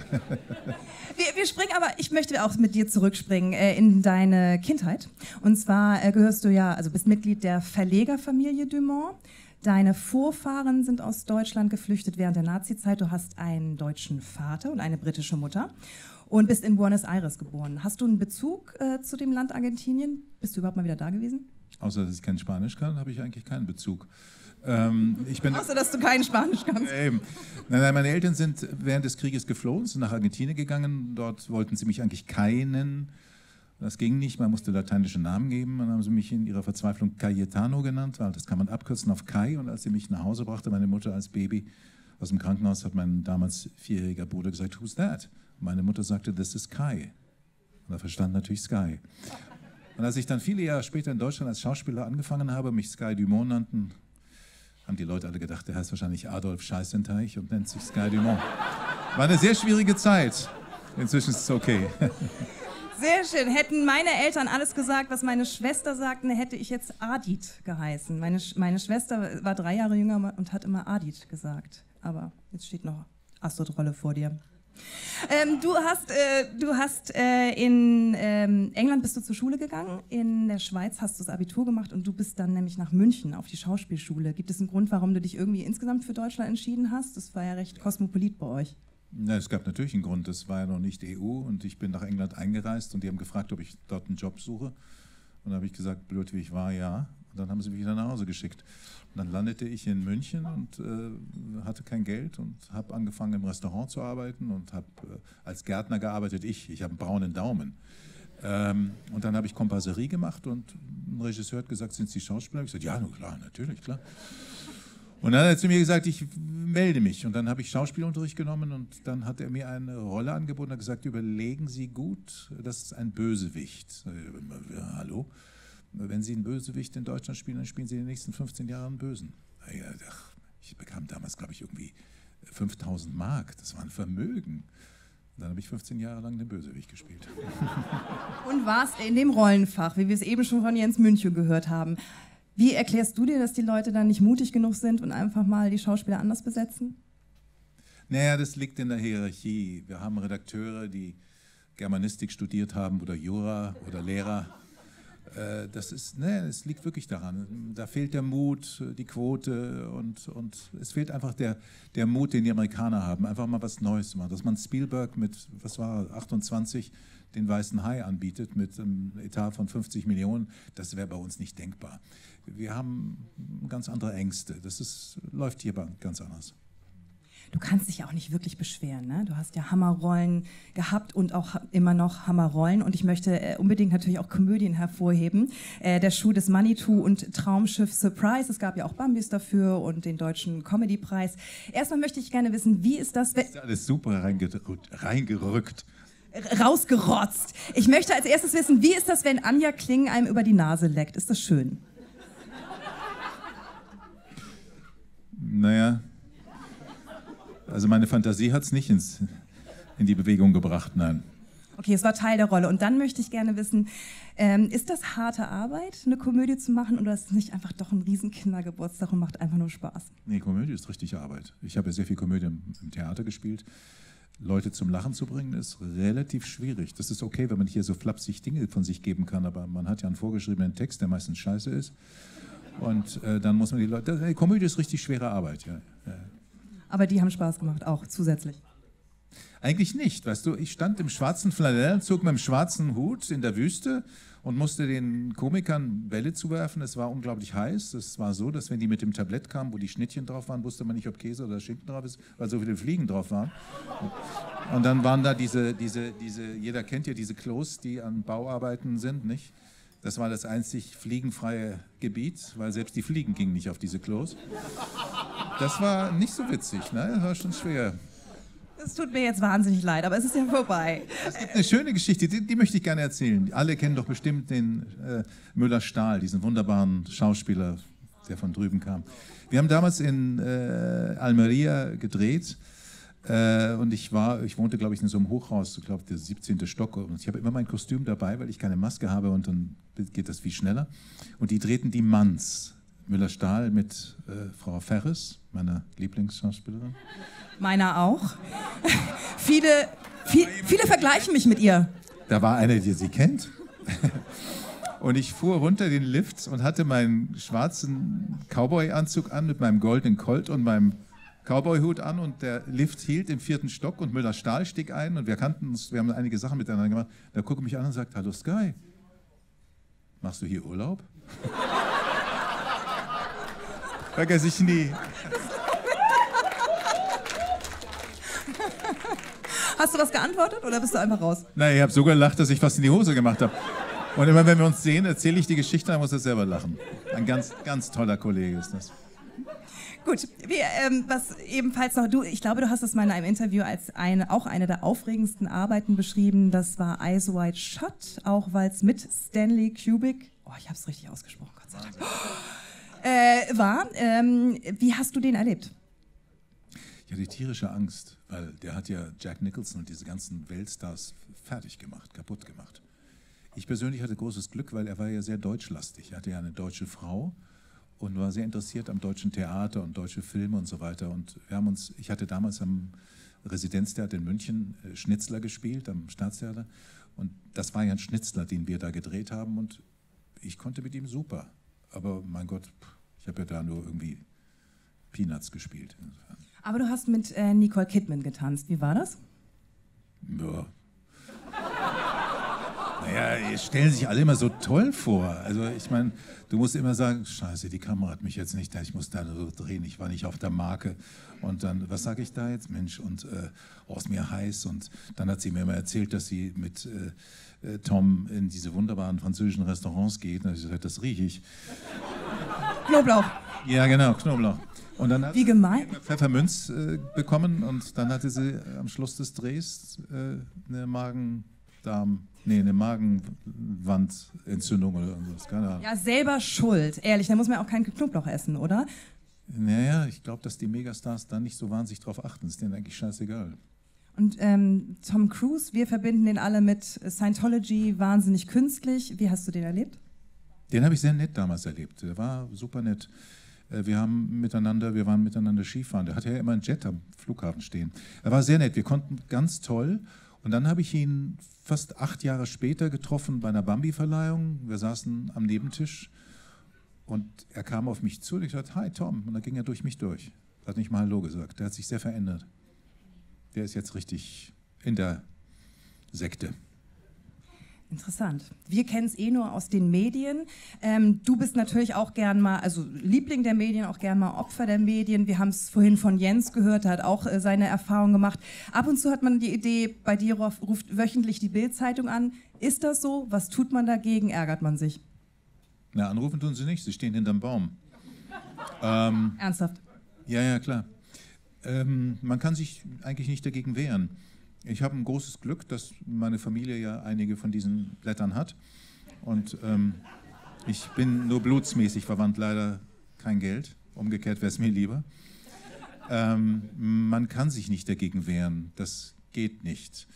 Wir springen aber, ich möchte auch mit dir zurückspringen in deine Kindheit. Und zwar gehörst du ja, also bist Mitglied der Verlegerfamilie Dumont. Deine Vorfahren sind aus Deutschland geflüchtet während der Nazizeit. Du hast einen deutschen Vater und eine britische Mutter und bist in Buenos Aires geboren. Hast du einen Bezug zu dem Land Argentinien? Bist du überhaupt mal wieder da gewesen? Außer, dass ich kein Spanisch kann, habe ich eigentlich keinen Bezug. Außer, dass du kein Spanisch kannst. Nein, meine Eltern sind während des Krieges geflohen, sind nach Argentinien gegangen. Dort wollten sie mich eigentlich keinen. Das ging nicht, man musste lateinische Namen geben. Dann haben sie mich in ihrer Verzweiflung Cayetano genannt, weil das kann man abkürzen auf Kai. Und als sie mich nach Hause brachte, meine Mutter als Baby aus dem Krankenhaus, hat mein damals 4-jähriger Bruder gesagt, who's that? Und meine Mutter sagte, this is Kai. Und er verstand natürlich Sky. Und als ich dann viele Jahre später in Deutschland als Schauspieler angefangen habe, mich Sky Dumont nannten, haben die Leute alle gedacht, der heißt wahrscheinlich Adolf Scheißenteich und nennt sich Sky Dumont. War eine sehr schwierige Zeit. Inzwischen ist es okay. Sehr schön. Hätten meine Eltern alles gesagt, was meine Schwester sagten, hätte ich jetzt Adit geheißen. Meine Schwester war 3 Jahre jünger und hat immer Adit gesagt. Aber jetzt steht noch Astrid-Rolle vor dir. Du hast in England bist du zur Schule gegangen, in der Schweiz hast du das Abitur gemacht und du bist dann nämlich nach München auf die Schauspielschule. Gibt es einen Grund, warum du dich irgendwie insgesamt für Deutschland entschieden hast? Das war ja recht kosmopolit bei euch. Na, es gab natürlich einen Grund, das war ja noch nicht EU und ich bin nach England eingereist und die haben gefragt, ob ich dort einen Job suche. Und dann habe ich gesagt, blöd wie ich war, ja. Und dann haben sie mich wieder nach Hause geschickt. Und dann landete ich in München und hatte kein Geld und habe angefangen im Restaurant zu arbeiten und habe als Gärtner gearbeitet. Ich habe einen braunen Daumen. Und dann habe ich Komparserie gemacht und ein Regisseur hat gesagt, sind Sie Schauspieler? Ich habe gesagt, ja, klar, natürlich, klar. Und dann hat er zu mir gesagt, ich melde mich. Und dann habe ich Schauspielunterricht genommen und dann hat er mir eine Rolle angeboten und hat gesagt, überlegen Sie gut, das ist ein Bösewicht. Ja, hallo? Wenn Sie einen Bösewicht in Deutschland spielen, dann spielen Sie in den nächsten 15 Jahren einen Bösen. Ach, ich bekam damals, glaube ich, irgendwie 5000 Mark. Das war ein Vermögen. Dann habe ich 15 Jahre lang den Bösewicht gespielt. Und warst in dem Rollenfach, wie wir es eben schon von Jens Münchow gehört haben. Wie erklärst du dir, dass die Leute dann nicht mutig genug sind und einfach mal die Schauspieler anders besetzen? Naja, das liegt in der Hierarchie. Wir haben Redakteure, die Germanistik studiert haben oder Jura oder Lehrer. Das ist, es liegt wirklich daran. Da fehlt der Mut, die Quote und es fehlt einfach der Mut, den die Amerikaner haben, einfach mal was Neues zu machen. Dass man Spielberg mit, was war, 28 den Weißen Hai anbietet mit einem Etat von 50 Millionen, das wäre bei uns nicht denkbar. Wir haben ganz andere Ängste. Das läuft hier ganz anders. Du kannst dich ja auch nicht wirklich beschweren, ne? Du hast ja Hammerrollen gehabt und auch immer noch Hammerrollen. Und ich möchte unbedingt natürlich auch Komödien hervorheben. Der Schuh des Manitou und Traumschiff Surprise. Es gab ja auch Bambis dafür und den Deutschen Comedy-Preis. Erstmal möchte ich gerne wissen, wie ist das... Das ist alles super reingerückt. Rausgerotzt. Ich möchte als erstes wissen, wie ist das, wenn Anja Kling einem über die Nase leckt? Ist das schön? Naja... Also meine Fantasie hat es nicht in die Bewegung gebracht, nein. Okay, es war Teil der Rolle. Und dann möchte ich gerne wissen, ist das harte Arbeit, eine Komödie zu machen, oder ist es nicht einfach doch ein riesen Kindergeburtstag und macht einfach nur Spaß? Nee, Komödie ist richtige Arbeit. Ich habe ja sehr viel Komödie im Theater gespielt. Leute zum Lachen zu bringen, ist relativ schwierig. Das ist okay, wenn man hier so flapsig Dinge von sich geben kann, aber man hat ja einen vorgeschriebenen Text, der meistens scheiße ist. Und dann muss man die Leute... Komödie ist richtig schwere Arbeit, ja. Aber die haben Spaß gemacht, auch zusätzlich. Eigentlich nicht, weißt du, ich stand im schwarzen Flanellanzug mit dem schwarzen Hut in der Wüste und musste den Komikern Bälle zuwerfen. Es war unglaublich heiß. Es war so, dass wenn die mit dem Tablett kamen, wo die Schnittchen drauf waren, wusste man nicht, ob Käse oder Schinken drauf ist, weil so viele Fliegen drauf waren. Und dann waren da jeder kennt ja diese Klos, die an Bauarbeiten sind, nicht? Das war das einzig fliegenfreie Gebiet, weil selbst die Fliegen gingen nicht auf diese Klos. Das war nicht so witzig, ne? Das war schon schwer. Das tut mir jetzt wahnsinnig leid, aber es ist ja vorbei. Es gibt eine schöne Geschichte, die möchte ich gerne erzählen. Alle kennen doch bestimmt den Müller-Stahl, diesen wunderbaren Schauspieler, der von drüben kam. Wir haben damals in Almeria gedreht. Und ich wohnte, glaube ich, in so einem Hochhaus, ich glaube, der 17. Stock. Und ich habe immer mein Kostüm dabei, weil ich keine Maske habe und dann geht das viel schneller. Und die drehten die Manns. Müller-Stahl mit Frau Ferres, meiner Lieblingsschauspielerin. Meiner auch. viele vergleichen mich mit ihr. Da war eine, die sie kennt. Und ich fuhr runter den Lift und hatte meinen schwarzen Cowboy-Anzug an mit meinem goldenen Colt und meinem Cowboy-Hut an und der Lift hielt im 4. Stock und Müller-Stahl stieg ein und wir kannten uns, wir haben einige Sachen miteinander gemacht. Da guckt er mich an und sagt, hallo Sky, machst du hier Urlaub? Vergesse ich nie. Hast du was geantwortet oder bist du einfach raus? Nein, ich habe so gelacht, dass ich fast in die Hose gemacht habe. Und immer wenn wir uns sehen, erzähle ich die Geschichte, dann muss er selber lachen. Ein ganz, ganz toller Kollege ist das. Gut, was ebenfalls noch du, ich glaube, du hast das mal in einem Interview als auch eine der aufregendsten Arbeiten beschrieben. Das war Eyes Wide Shut, auch weil es mit Stanley Kubrick, oh, ich habe es richtig ausgesprochen, Gott sei Dank, war. Wie hast du den erlebt? Ich hatte tierische Angst, weil der hat ja Jack Nicholson und diese ganzen Weltstars fertig gemacht, kaputt gemacht. Ich persönlich hatte großes Glück, weil er war ja sehr deutschlastig. Er hatte ja eine deutsche Frau und war sehr interessiert am deutschen Theater und deutsche Filme und so weiter. Und wir haben uns, ich hatte damals am Residenztheater in München Schnitzler gespielt, am Staatstheater. Und das war ja ein Schnitzler, den wir da gedreht haben. Und ich konnte mit ihm super. Aber mein Gott, ich habe ja da nur irgendwie Peanuts gespielt. Aber du hast mit Nicole Kidman getanzt. Wie war das? Ja. Naja, stellen sich alle immer so toll vor. Also ich meine, du musst immer sagen, scheiße, die Kamera hat mich jetzt nicht, ich muss da so drehen, ich war nicht auf der Marke. Und dann, was sage ich da jetzt, Mensch, und aus mir heiß. Und dann hat sie mir immer erzählt, dass sie mit Tom in diese wunderbaren französischen Restaurants geht. Und ich gesagt, das rieche ich. Knoblauch. Ja, genau, Knoblauch. Und dann hat sie eine Pfeffermünz bekommen und dann hatte sie am Schluss des Drehs eine eine Magenwandentzündung oder irgendwas, keine Ahnung. Ja, selber schuld, ehrlich, da muss man ja auch kein Knoblauch essen, oder? Naja, ich glaube, dass die Megastars da nicht so wahnsinnig drauf achten, ist denen eigentlich scheißegal. Und Tom Cruise, wir verbinden den alle mit Scientology, wahnsinnig künstlich, wie hast du den erlebt? Den habe ich sehr nett damals erlebt, der war super nett. Wir waren miteinander Skifahren, der hatte ja immer einen Jet am Flughafen stehen. Er war sehr nett, wir konnten ganz toll. Und dann habe ich ihn fast 8 Jahre später getroffen bei einer Bambi-Verleihung. Wir saßen am Nebentisch und er kam auf mich zu und ich sagte, hi Tom. Und dann ging er durch mich durch. Er hat nicht mal Hallo gesagt. Der hat sich sehr verändert. Der ist jetzt richtig in der Sekte. Interessant. Wir kennen es eh nur aus den Medien. Du bist natürlich auch gern mal, also Liebling der Medien, auch gern mal Opfer der Medien. Wir haben es vorhin von Jens gehört, der hat auch seine Erfahrung gemacht. Ab und zu hat man die Idee, bei dir ruft wöchentlich die Bild-Zeitung an. Ist das so? Was tut man dagegen? Ärgert man sich? Na, anrufen tun sie nicht, sie stehen hinterm Baum. Ernsthaft? Ja, ja, klar. Man kann sich eigentlich nicht dagegen wehren. Ich habe ein großes Glück, dass meine Familie ja einige von diesen Blättern hat. Und ich bin nur blutsmäßig verwandt, leider kein Geld. Umgekehrt wäre es mir lieber. Man kann sich nicht dagegen wehren, das geht nicht.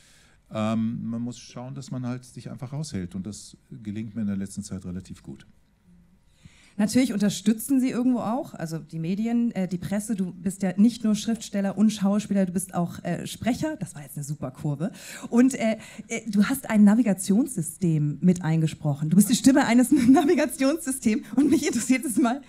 Man muss schauen, dass man halt sich einfach raushält. Und das gelingt mir in der letzten Zeit relativ gut. Natürlich unterstützen sie irgendwo auch, also die Medien, die Presse, du bist ja nicht nur Schriftsteller und Schauspieler, du bist auch Sprecher, das war jetzt eine super Kurve, und du hast ein Navigationssystem mit eingesprochen, du bist die Stimme eines Navigationssystems und mich interessiert es mal,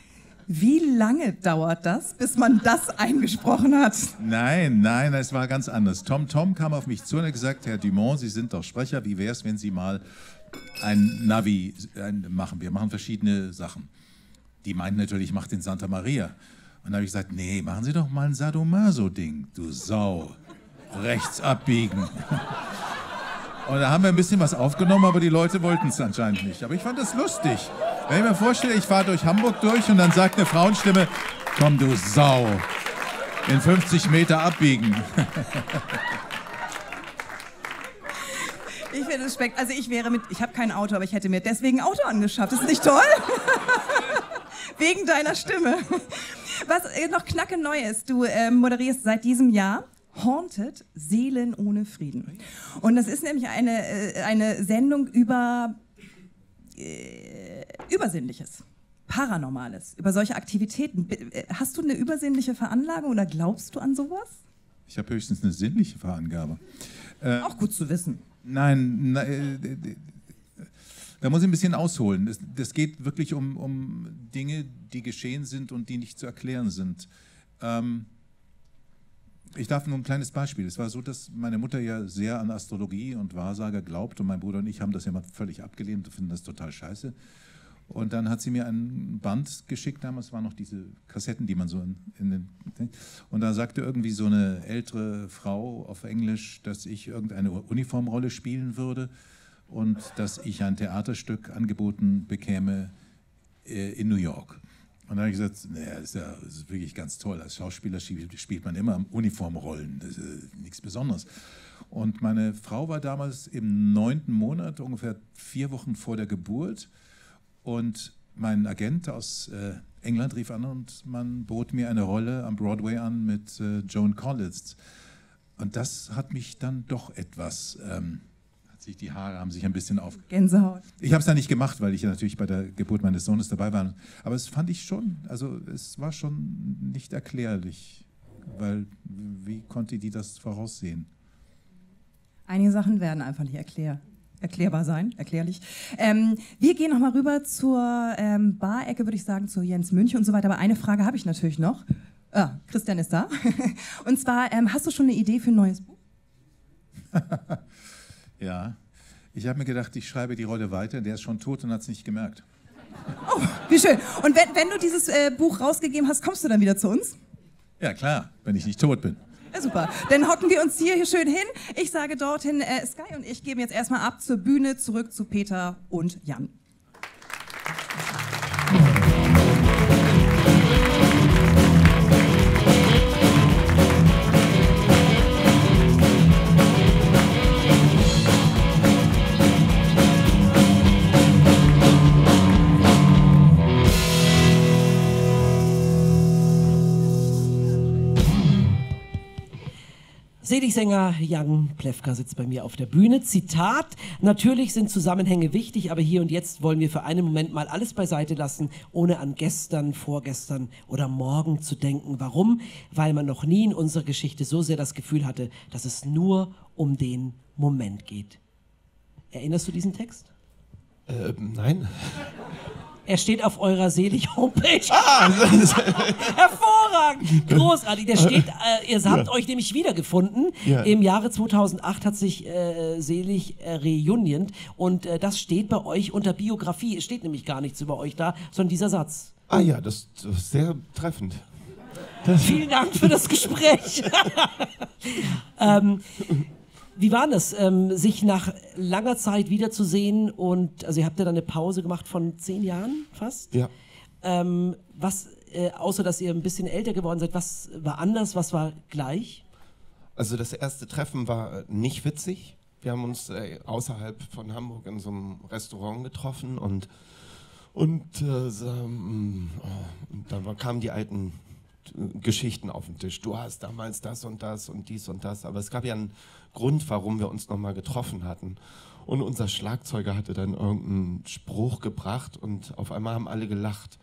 wie lange dauert das, bis man das eingesprochen hat? Nein, nein, es war ganz anders. Tom kam auf mich zu und hat gesagt, Herr Dumont, Sie sind doch Sprecher, wie wäre es, wenn Sie mal ein Navi machen? Wir machen verschiedene Sachen. Die meinten natürlich, mach den Santa Maria. Und dann habe ich gesagt, nee, machen Sie doch mal ein Sadomaso-Ding, du Sau. Rechts abbiegen. Und da haben wir ein bisschen was aufgenommen, aber die Leute wollten es anscheinend nicht. Aber ich fand das lustig. Wenn ich mir vorstelle, ich fahre durch Hamburg durch und dann sagt eine Frauenstimme, komm du Sau, in 50 Meter abbiegen. Ich finde es spektakulär. Also ich habe kein Auto, aber ich hätte mir deswegen ein Auto angeschafft. Ist nicht toll? Wegen deiner Stimme. Was noch knacke neu ist, du moderierst seit diesem Jahr Haunted, Seelen ohne Frieden. Und das ist nämlich eine Sendung über Übersinnliches, Paranormales, über solche Aktivitäten. Hast du eine übersinnliche Veranlagung oder glaubst du an sowas? Ich habe höchstens eine sinnliche Verangabe. Auch gut zu wissen. Nein, da muss ich ein bisschen ausholen. Das geht wirklich um Dinge, die geschehen sind und die nicht zu erklären sind. Ich darf nur ein kleines Beispiel. Es war so, dass meine Mutter ja sehr an Astrologie und Wahrsager glaubt und mein Bruder und ich haben das ja mal völlig abgelehnt und finden das total scheiße. Und dann hat sie mir ein Band geschickt, damals waren noch diese Kassetten, die man so in den... Und da sagte irgendwie so eine ältere Frau auf Englisch, dass ich irgendeine Uniformrolle spielen würde und dass ich ein Theaterstück angeboten bekäme in New York. Und dann habe ich gesagt, naja, das ist wirklich ganz toll, als Schauspieler spielt man immer Uniformrollen, das ist nichts Besonderes. Und meine Frau war damals im 9. Monat, ungefähr 4 Wochen vor der Geburt. Und mein Agent aus England rief an und man bot mir eine Rolle am Broadway an mit Joan Collins. Und das hat mich dann doch etwas... die Haare haben sich ein bisschen auf... Gänsehaut. Ich habe es dann nicht gemacht, weil ich ja natürlich bei der Geburt meines Sohnes dabei war. Aber es fand ich schon, also es war schon nicht erklärlich, weil wie konnte die das voraussehen? Einige Sachen werden einfach nicht erklärbar sein, erklärlich. Wir gehen nochmal rüber zur Barecke, würde ich sagen, zu Jens Münch und so weiter. Aber eine Frage habe ich natürlich noch. Ah, Christian ist da. Und zwar, hast du schon eine Idee für ein neues Buch? Ja, ich habe mir gedacht, ich schreibe die Rolle weiter, der ist schon tot und hat es nicht gemerkt. Oh, wie schön. Und wenn du dieses Buch rausgegeben hast, kommst du dann wieder zu uns? Ja, klar, wenn ich nicht tot bin. Ja, super, dann hocken wir uns hier schön hin. Ich sage dorthin, Sky und ich geben jetzt erstmal ab zur Bühne, zurück zu Peter und Jan. Seligsänger Jan Plewka sitzt bei mir auf der Bühne. Zitat, natürlich sind Zusammenhänge wichtig, aber hier und jetzt wollen wir für einen Moment mal alles beiseite lassen, ohne an gestern, vorgestern oder morgen zu denken. Warum? Weil man noch nie in unserer Geschichte so sehr das Gefühl hatte, dass es nur um den Moment geht. Erinnerst du diesen Text? Nein. Er steht auf eurer Selig-Homepage. Ah, hervorragend! Großartig. Der steht, ihr habt euch nämlich wiedergefunden. Ja. Im Jahre 2008 hat sich Selig reuniert. Und das steht bei euch unter Biografie. Es steht nämlich gar nichts über euch da, sondern dieser Satz. Ah ja, das ist sehr treffend. Vielen Dank für das Gespräch. Wie war das, sich nach langer Zeit wiederzusehen und, also ihr habt ja dann eine Pause gemacht von 10 Jahren fast? Ja. Außer dass ihr ein bisschen älter geworden seid, was war anders, was war gleich? Also das erste Treffen war nicht witzig. Wir haben uns außerhalb von Hamburg in so einem Restaurant getroffen und dann kamen die alten Geschichten auf den Tisch. Du hast damals das und das und dies und das, aber es gab ja einen Grund, warum wir uns nochmal getroffen hatten. Und unser Schlagzeuger hatte dann irgendeinen Spruch gebracht und auf einmal haben alle gelacht.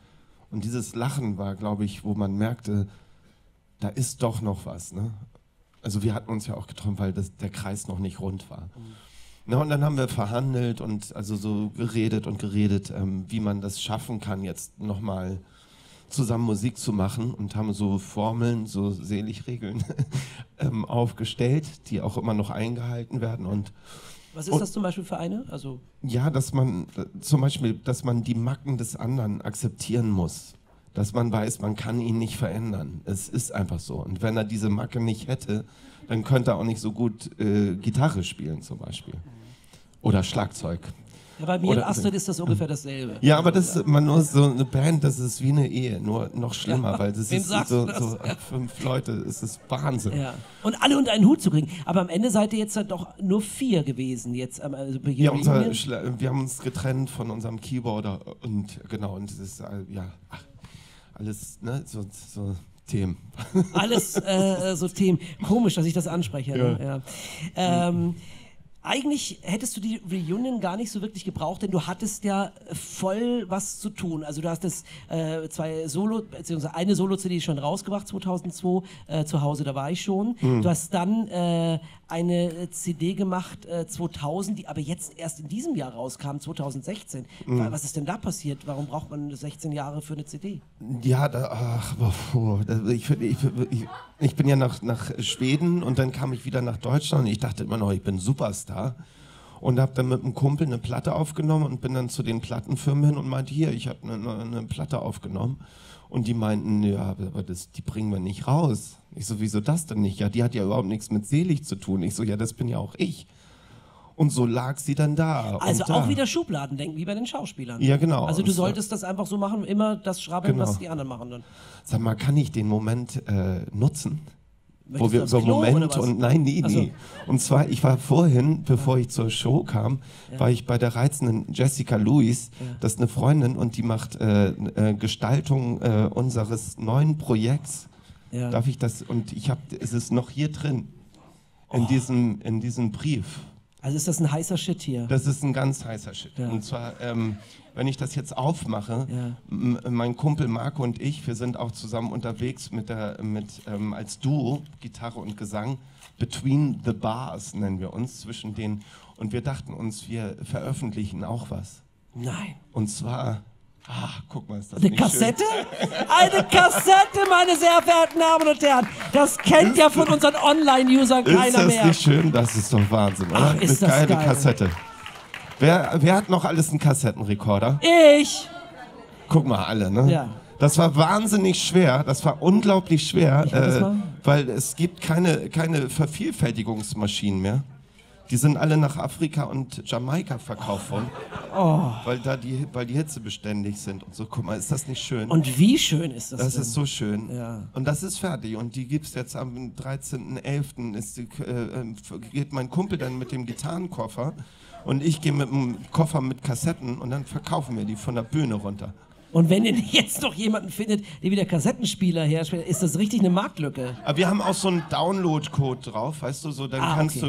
Und dieses Lachen war, glaube ich, wo man merkte, da ist doch noch was. Ne? Also wir hatten uns ja auch getroffen, weil der Kreis noch nicht rund war. Mhm. Na, und dann haben wir verhandelt und also so geredet, wie man das schaffen kann, jetzt nochmal zusammen Musik zu machen, und haben so Formeln, so Seligregeln aufgestellt, die auch immer noch eingehalten werden. Und was ist das zum Beispiel für eine? Also ja, dass man zum Beispiel, dass man die Macken des anderen akzeptieren muss, dass man weiß, man kann ihn nicht verändern. Es ist einfach so. Und wenn er diese Macke nicht hätte, dann könnte er auch nicht so gut Gitarre spielen zum Beispiel oder Schlagzeug. Ja, bei mir und Astrid ist das ungefähr dasselbe. Ja, aber das ist nur so eine Band, das ist wie eine Ehe, nur noch schlimmer, ja, weil das ist so 5 Leute, es ist Wahnsinn. Ja. Und alle unter einen Hut zu kriegen. Aber am Ende seid ihr jetzt halt doch nur 4 gewesen. Jetzt, also ja, wir haben uns getrennt von unserem Keyboarder und genau, und das ist ja alles, ne, so Themen. Alles so Themen. Komisch, dass ich das anspreche. Ja. Ne? Ja. Eigentlich hättest du die Reunion gar nicht so wirklich gebraucht, denn du hattest ja voll was zu tun. Also du hast das eine Solo-CD schon rausgebracht, 2002, zu Hause, da war ich schon. Mhm. Du hast dann eine CD gemacht, 2000, die aber jetzt erst in diesem Jahr rauskam, 2016. Mhm. Was ist denn da passiert? Warum braucht man 16 Jahre für eine CD? Ja, ich bin ja nach Schweden und dann kam ich wieder nach Deutschland und ich dachte immer noch, ich bin Superstar. und habe dann mit einem Kumpel eine Platte aufgenommen und bin dann zu den Plattenfirmen hin und meinte, hier, ich habe eine Platte aufgenommen. Und die meinten, ja, aber die bringen wir nicht raus. Ich so, wieso das denn nicht? Ja, die hat ja überhaupt nichts mit selig zu tun. Ich so, ja, das bin ja auch ich. Und so lag sie dann da. Also auch wieder Schubladendenken, wie bei den Schauspielern. Ja, genau. Also du solltest das einfach so machen, immer das schrabbeln, was die anderen machen. Dann. Sag mal, kann ich den Moment nutzen? Wo wir so einen Moment und nee. Und zwar, ich war vorhin, bevor ich zur Show kam, war ich bei der reizenden Jessica Lewis, das ist eine Freundin und die macht Gestaltung unseres neuen Projekts. Ja. Darf ich das? Und ich habe, es ist noch hier drin, in diesem Brief. Also ist das ein heißer Shit hier? Das ist ein ganz heißer Shit. Ja. Und zwar, wenn ich das jetzt aufmache, mein Kumpel Marco und ich, wir sind auch zusammen unterwegs als Duo, Gitarre und Gesang, Between the Bars nennen wir uns, zwischen denen. Und wir dachten uns, wir veröffentlichen auch was. Nein. Und zwar, guck mal, ist das eine Kassette? Eine Kassette, meine sehr verehrten Damen und Herren. Das kennt ja von unseren Online-Usern keiner mehr. Ist das nicht schön? Das ist doch Wahnsinn, oder? Ach, ist das geil. Eine Kassette. Wer hat noch alles einen Kassettenrekorder? Ich! Guck mal, alle, ne? Ja. Das war wahnsinnig schwer, das war unglaublich schwer, weil es gibt keine Vervielfältigungsmaschinen mehr. Die sind alle nach Afrika und Jamaika verkauft worden, weil die Hitze beständig sind und so. Guck mal, ist das nicht schön? Und wie schön ist das denn? Das ist so schön. Ja. Und das ist fertig und die gibt's jetzt am 13.11. Geht mein Kumpel dann mit dem Gitarrenkoffer und ich gehe mit dem Koffer mit Kassetten und dann verkaufen wir die von der Bühne runter. Und wenn ihr jetzt noch jemanden findet, der wieder Kassettenspieler herstellt, ist das richtig eine Marktlücke. Aber wir haben auch so einen Download-Code drauf, weißt du, so dann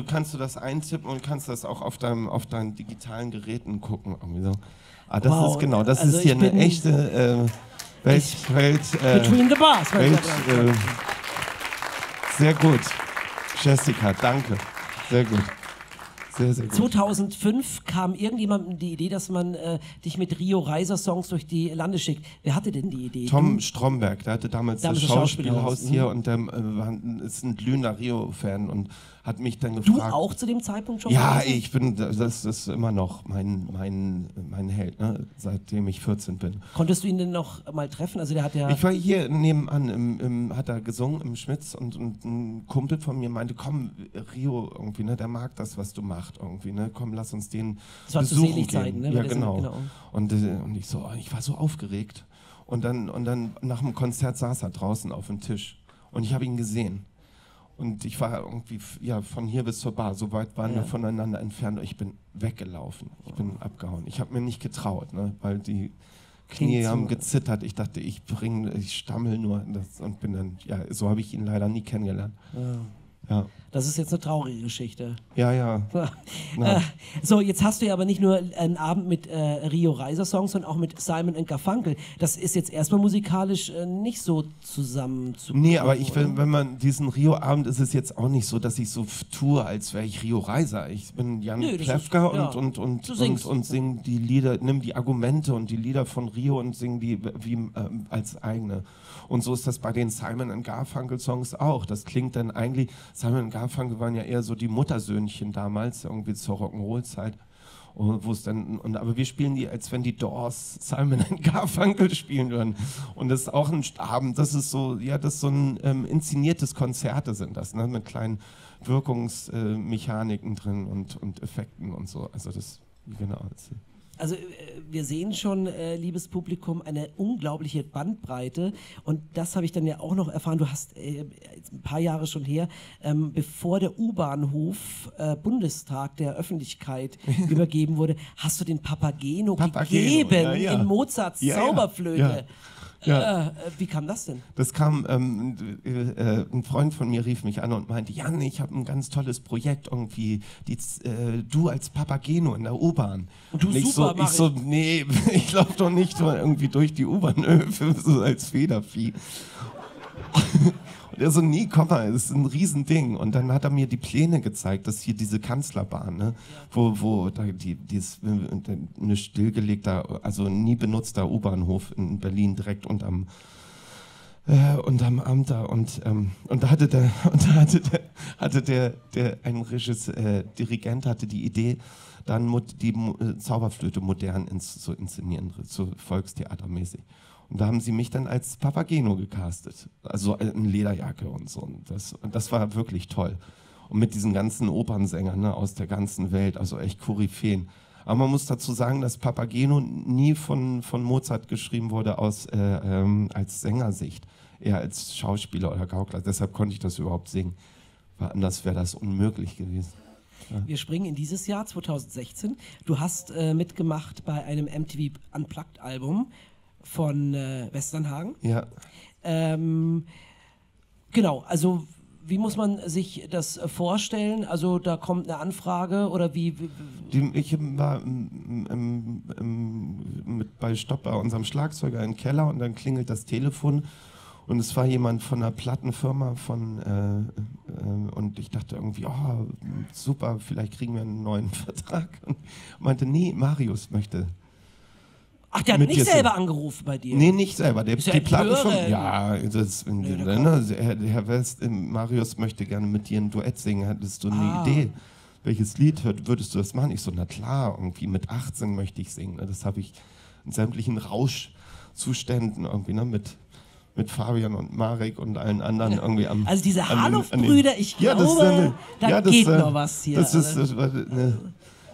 kannst du das eintippen und kannst das auch auf deinen digitalen Geräten gucken. So. Das ist genau, das also ist hier eine echte Between the Bars. Sehr gut. Jessica, danke. Sehr gut. Sehr, sehr gut. 2005 kam irgendjemandem die Idee, dass man dich mit Rio Reiser Songs durch die Lande schickt. Wer hatte denn die Idee? Tom Stromberg, der hatte damals das Schauspielhaus hier und der ist ein glühender Rio-Fan und hat mich dann gefragt. Du auch zu dem Zeitpunkt schon? Ja, ich bin, das ist immer noch mein Held, ne? Seitdem ich 14 bin. Konntest du ihn denn noch mal treffen? Also der hat ja. Ich war hier nebenan, hat er gesungen im Schmitz und ein Kumpel von mir meinte, komm Rio irgendwie, ne? Der mag das, was du machst. Irgendwie, ne? Komm, lass uns den besuchen gehen. Ne? Ja, genau. Und ich so, ich war so aufgeregt. Und dann nach dem Konzert saß er draußen auf dem Tisch. Und ich habe ihn gesehen. Und ich war irgendwie von hier bis zur Bar. So weit waren wir voneinander entfernt. Ich bin weggelaufen. Ich bin abgehauen. Ich habe mir nicht getraut, ne? Weil die Knie haben gezittert. Ich dachte, ich stammel nur. Und bin dann, so habe ich ihn leider nie kennengelernt. Ja. Ja. Das ist jetzt eine traurige Geschichte. Ja. So, jetzt hast du ja aber nicht nur einen Abend mit Rio Reiser Songs, sondern auch mit Simon & Garfunkel. Das ist jetzt erstmal musikalisch nicht so zusammenzukommen. Nee, aber wenn man diesen Rio-Abend, ist es jetzt auch nicht so, dass ich so tue, als wäre ich Rio Reiser. Ich bin Jan Plewka und singe die Lieder, nimm die Argumente und die Lieder von Rio und singe die als eigene. Und so ist das bei den Simon & Garfunkel Songs auch. Das klingt dann eigentlich, Simon & Garfunkel waren ja eher so die Muttersöhnchen damals, irgendwie zur Rock'n'Roll-Zeit. Aber wir spielen die, als wenn die Doors Simon & Garfunkel spielen würden. Und das ist auch ein Abend, das ist so, ein inszeniertes Konzerte sind das, ne? Mit kleinen Wirkungsmechaniken drin und Effekten und so. Also das, genau. Also wir sehen schon, liebes Publikum, eine unglaubliche Bandbreite und das habe ich dann ja auch noch erfahren, du hast ein paar Jahre schon her, bevor der U-Bahnhof Bundestag der Öffentlichkeit übergeben wurde, hast du den Papageno gegeben in Mozarts Zauberflöte. Ja. Wie kam das denn? Das kam, ein Freund von mir rief mich an und meinte, Jan, ich habe ein ganz tolles Projekt irgendwie, du als Papageno in der U-Bahn. Und nee, ich laufe doch nicht irgendwie durch die U-Bahnhöfe so als Federvieh. Und er so, nee, komm mal, das ist ein Riesending. Und dann hat er mir die Pläne gezeigt, dass hier diese Kanzlerbahn, ne, wo da ein stillgelegter, also nie benutzter U-Bahnhof in Berlin direkt unterm und am Abend da und da hatte der Dirigent die Idee, dann die Zauberflöte modern zu inszenieren, so volkstheatermäßig. Und da haben sie mich dann als Papageno gecastet, also in Lederjacke und so. Und das war wirklich toll. Und mit diesen ganzen Opernsängern, ne, aus der ganzen Welt, also echt Koryphäen. Aber man muss dazu sagen, dass Papageno nie von Mozart geschrieben wurde als Sängersicht, eher als Schauspieler oder Gaukler. Deshalb konnte ich das überhaupt singen, weil anders wäre das unmöglich gewesen. Ja. Wir springen in dieses Jahr, 2016. Du hast mitgemacht bei einem MTV Unplugged-Album von Westernhagen. Ja. Genau, also... Wie muss man sich das vorstellen? Also da kommt eine Anfrage oder wie? Ich war bei Stopp bei unserem Schlagzeuger im Keller und dann klingelt das Telefon und es war jemand von einer Plattenfirma und ich dachte irgendwie, oh, super, vielleicht kriegen wir einen neuen Vertrag, und meinte, nee, Marius möchte. Ach, der hat nicht selber angerufen bei dir? Nee, nicht selber. Der ist ja die Plattenfirma. Ja, Herr West, Marius möchte gerne mit dir ein Duett singen. Hattest du eine Idee? Welches Lied würdest du das machen? Ich so, na klar, irgendwie mit 18 möchte ich singen. Das habe ich in sämtlichen Rauschzuständen irgendwie, ne, mit Fabian und Marek und allen anderen irgendwie am... Also diese Harloff-Brüder, ich glaube, da geht noch was hier. Das ist...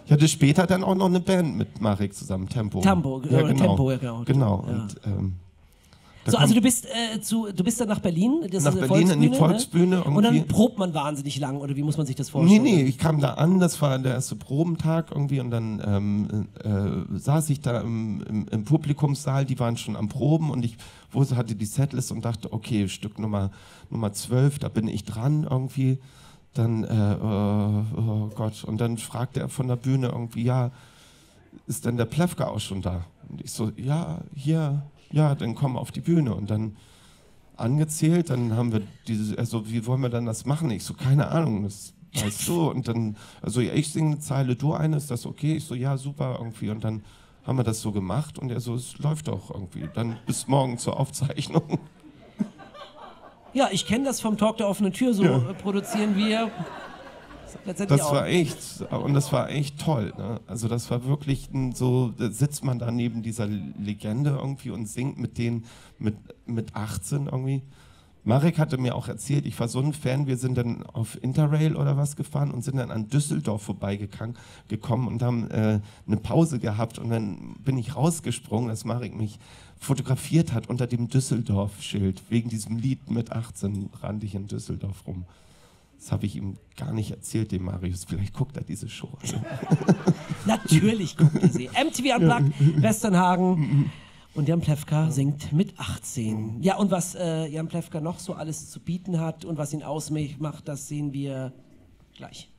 Ich hatte später dann auch noch eine Band mit Marek zusammen, Tempo. Ja, genau. Tempo, ja, genau. Genau. Ja. Und, so, also du bist dann nach Berlin? Das nach ist Berlin in die Volksbühne. Ne? Und dann probt man wahnsinnig lang, oder wie muss man sich das vorstellen? Nee, ich kam da an, das war der erste Probentag irgendwie, und dann saß ich da im Publikumssaal, die waren schon am Proben, und ich hatte die Setlist und dachte, okay, Stück Nummer 12, da bin ich dran irgendwie. Dann, oh Gott, und dann fragte er von der Bühne irgendwie, ja, ist denn der Plewka auch schon da? Und ich so, ja, dann komm auf die Bühne. Und dann angezählt, dann haben wir diese, also wie wollen wir dann das machen? Ich so, keine Ahnung, das weißt du. Und dann, also ja, ich singe eine Zeile, du eine, ist das okay? Ich so, ja, super irgendwie. Und dann haben wir das so gemacht und er so, es läuft doch irgendwie. Dann bis morgen zur Aufzeichnung. Ja, ich kenne das vom Talk der offenen Tür, so ja. Produzieren wir. Das war echt, und das war echt toll. Ne? Also das war wirklich so, da sitzt man da neben dieser Legende irgendwie und singt mit denen mit 18 irgendwie. Marek hatte mir auch erzählt, ich war so ein Fan, wir sind dann auf Interrail oder was gefahren und sind dann an Düsseldorf vorbeigekommen und haben eine Pause gehabt, und dann bin ich rausgesprungen, dass Marek mich fotografiert hat unter dem Düsseldorf-Schild, wegen diesem Lied mit 18 rannte ich in Düsseldorf rum. Das habe ich ihm gar nicht erzählt, dem Marius. Vielleicht guckt er diese Show. Natürlich guckt er sie. MTV Unplugged, Westernhagen. Und Jan Plewka singt mit 18. Ja, und was Jan Plewka noch so alles zu bieten hat und was ihn ausmacht, das sehen wir gleich.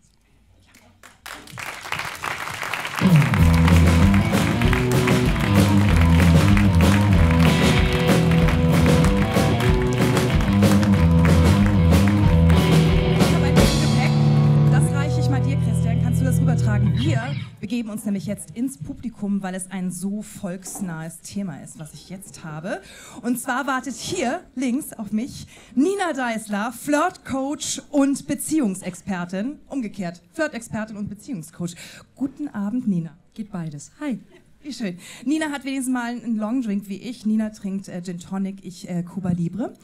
Wir begeben uns nämlich jetzt ins Publikum, weil es ein so volksnahes Thema ist, was ich jetzt habe. Und zwar wartet hier links auf mich Nina Deißler, Flirtcoach und Beziehungsexpertin. Umgekehrt, Flirtexpertin und Beziehungscoach. Guten Abend, Nina. Geht beides. Hi. Wie schön. Nina hat wenigstens mal einen Longdrink wie ich. Nina trinkt Gin Tonic, ich Cuba Libre.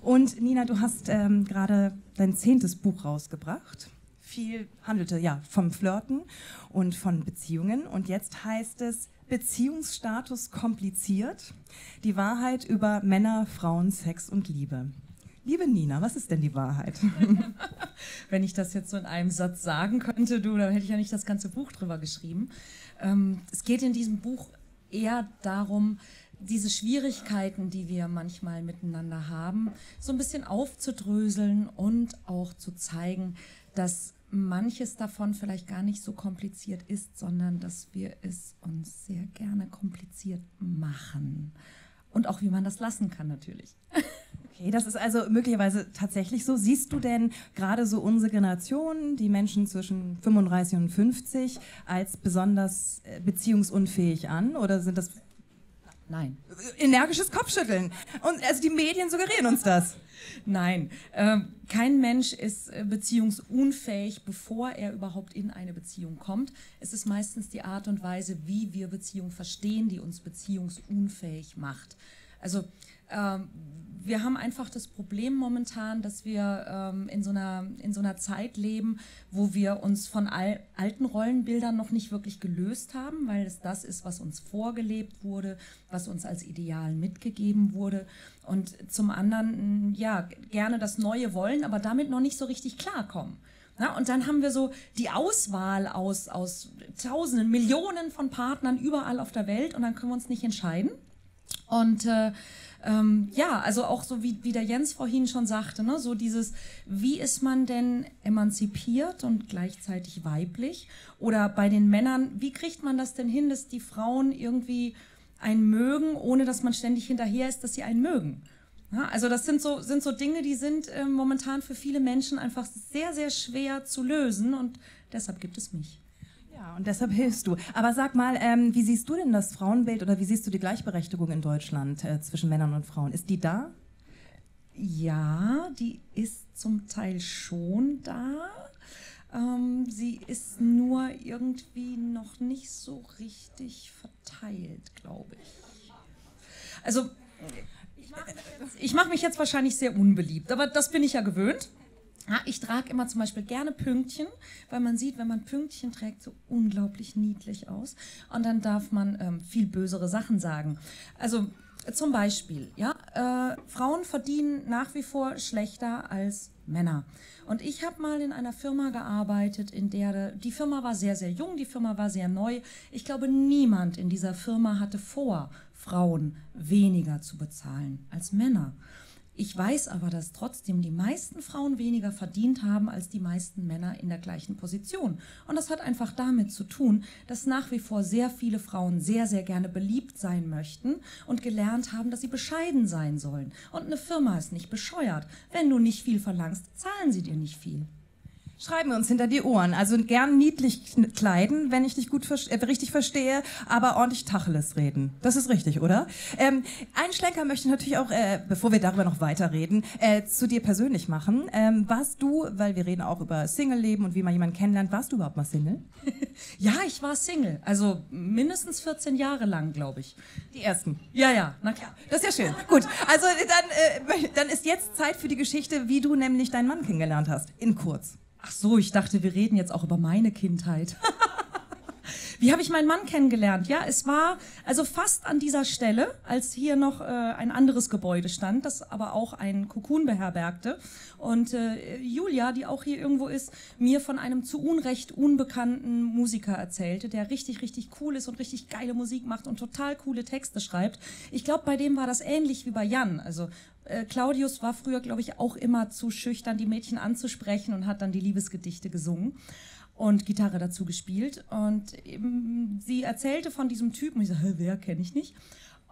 Und Nina, du hast gerade dein 10. Buch rausgebracht. Viel handelte ja vom Flirten und von Beziehungen, und jetzt heißt es Beziehungsstatus kompliziert, die Wahrheit über Männer, Frauen, Sex und Liebe. Liebe Nina, was ist denn die Wahrheit? Wenn ich das jetzt so in einem Satz sagen könnte, du, dann hätte ich ja nicht das ganze Buch drüber geschrieben. Es geht in diesem Buch eher darum, diese Schwierigkeiten, die wir manchmal miteinander haben, so ein bisschen aufzudröseln und auch zu zeigen, dass manches davon vielleicht gar nicht so kompliziert ist, sondern dass wir es uns sehr gerne kompliziert machen. Und auch, wie man das lassen kann, natürlich. Okay, das ist also möglicherweise tatsächlich so. Siehst du denn gerade so unsere Generation, die Menschen zwischen 35 und 50, als besonders beziehungsunfähig an? Oder sind das Nein. Energisches Kopfschütteln. Und also die Medien suggerieren uns das. Nein, kein Mensch ist beziehungsunfähig, bevor er überhaupt in eine Beziehung kommt. Es ist meistens die Art und Weise, wie wir Beziehung verstehen, die uns beziehungsunfähig macht. Also wir haben einfach das Problem momentan, dass wir in so einer Zeit leben, wo wir uns von alten Rollenbildern noch nicht wirklich gelöst haben, weil es das ist, was uns vorgelebt wurde, was uns als Ideal mitgegeben wurde. Und zum anderen, ja, gerne das Neue wollen, aber damit noch nicht so richtig klarkommen. Na, und dann haben wir so die Auswahl aus Tausenden, Millionen von Partnern überall auf der Welt und dann können wir uns nicht entscheiden. Und ja, also auch so wie der Jens vorhin schon sagte, ne, so dieses, wie ist man denn emanzipiert und gleichzeitig weiblich? Oder bei den Männern, wie kriegt man das denn hin, dass die Frauen irgendwie einen mögen, ohne dass man ständig hinterher ist, dass sie einen mögen? Ja, also das sind so Dinge, die sind momentan für viele Menschen einfach sehr, sehr schwer zu lösen und deshalb gibt es mich. Ja, und deshalb hilfst du. Aber sag mal, wie siehst du denn das Frauenbild oder wie siehst du die Gleichberechtigung in Deutschland zwischen Männern und Frauen? Ist die da? Ja, die ist zum Teil schon da. Sie ist nur irgendwie noch nicht so richtig verteilt, glaube ich. Also, ich mache mich jetzt wahrscheinlich sehr unbeliebt, aber das bin ich ja gewöhnt. Ich trage immer zum Beispiel gerne Pünktchen, weil man sieht, wenn man Pünktchen trägt, so unglaublich niedlich aus. Und dann darf man viel bösere Sachen sagen. Also zum Beispiel, ja, Frauen verdienen nach wie vor schlechter als Männer. Und ich habe mal in einer Firma gearbeitet, in der die Firma war sehr, sehr jung, die Firma war sehr neu. Ich glaube, niemand in dieser Firma hatte vor, Frauen weniger zu bezahlen als Männer. Ich weiß aber, dass trotzdem die meisten Frauen weniger verdient haben als die meisten Männer in der gleichen Position. Und das hat einfach damit zu tun, dass nach wie vor sehr viele Frauen sehr, sehr gerne beliebt sein möchten und gelernt haben, dass sie bescheiden sein sollen. Und eine Firma ist nicht bescheuert. Wenn du nicht viel verlangst, zahlen sie dir nicht viel. Schreiben wir uns hinter die Ohren. Also gern niedlich kleiden, wenn ich dich gut richtig verstehe, aber ordentlich Tacheles reden. Das ist richtig, oder? Einen Schlenker möchte ich natürlich auch, bevor wir darüber noch weiterreden, zu dir persönlich machen. Warst du, weil wir reden auch über Single-Leben und wie man jemanden kennenlernt, warst du überhaupt mal Single? Ja, ich war Single. Also mindestens 14 Jahre lang, glaube ich. Die ersten? Ja, ja. Na klar. Das ist ja schön. Gut, also dann ist jetzt Zeit für die Geschichte, wie du nämlich deinen Mann kennengelernt hast. In kurz. Ach so, ich dachte, wir reden jetzt auch über meine Kindheit. Wie habe ich meinen Mann kennengelernt? Ja, es war also fast an dieser Stelle, als hier noch ein anderes Gebäude stand, das aber auch einen Cocoon beherbergte. Und Julia, die auch hier irgendwo ist, mir von einem zu Unrecht unbekannten Musiker erzählte, der richtig, richtig cool ist und richtig geile Musik macht und total coole Texte schreibt. Ich glaube, bei dem war das ähnlich wie bei Jan. Also Claudius war früher, glaube ich, auch immer zu schüchtern, die Mädchen anzusprechen und hat dann die Liebesgedichte gesungen. Und Gitarre dazu gespielt und eben, sie erzählte von diesem Typen, ich so, wer, kenne ich nicht.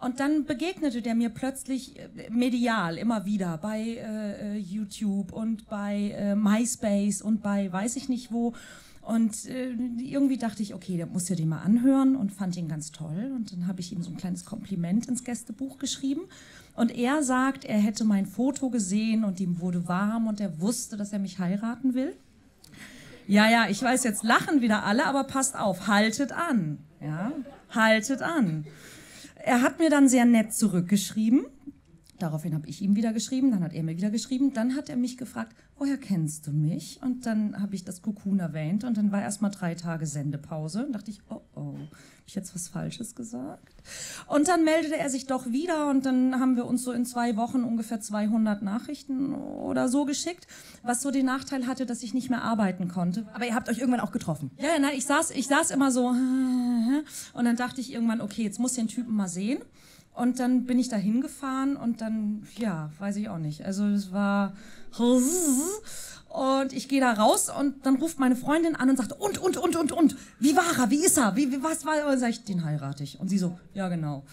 Und dann begegnete der mir plötzlich medial immer wieder bei YouTube und bei MySpace und bei weiß ich nicht wo. Und irgendwie dachte ich, okay, der muss ja den mal anhören und fand ihn ganz toll. Und dann habe ich ihm so ein kleines Kompliment ins Gästebuch geschrieben. Und er sagt, er hätte mein Foto gesehen und ihm wurde warm und er wusste, dass er mich heiraten will. Ja, ja, ich weiß, jetzt lachen wieder alle, aber passt auf, haltet an, ja, haltet an. Er hat mir dann sehr nett zurückgeschrieben, daraufhin habe ich ihm wieder geschrieben, dann hat er mir wieder geschrieben, dann hat er mich gefragt, woher kennst du mich? Und dann habe ich das Cocoon erwähnt und dann war erstmal 3 Tage Sendepause und dachte ich, oh oh, habe ich jetzt was Falsches gesagt? Und dann meldete er sich doch wieder und dann haben wir uns so in 2 Wochen ungefähr 200 Nachrichten oder so geschickt, was so den Nachteil hatte, dass ich nicht mehr arbeiten konnte. Aber ihr habt euch irgendwann auch getroffen? Ja, na, ich saß immer so und dann dachte ich irgendwann, okay, jetzt muss ich den Typen mal sehen. Und dann bin ich da hingefahren und dann, ja, weiß ich auch nicht. Also es war... Und ich gehe da raus und dann ruft meine Freundin an und sagt, und, wie war er, wie ist er, was war er? Und sage ich, den heirate ich. Und sie so, ja genau.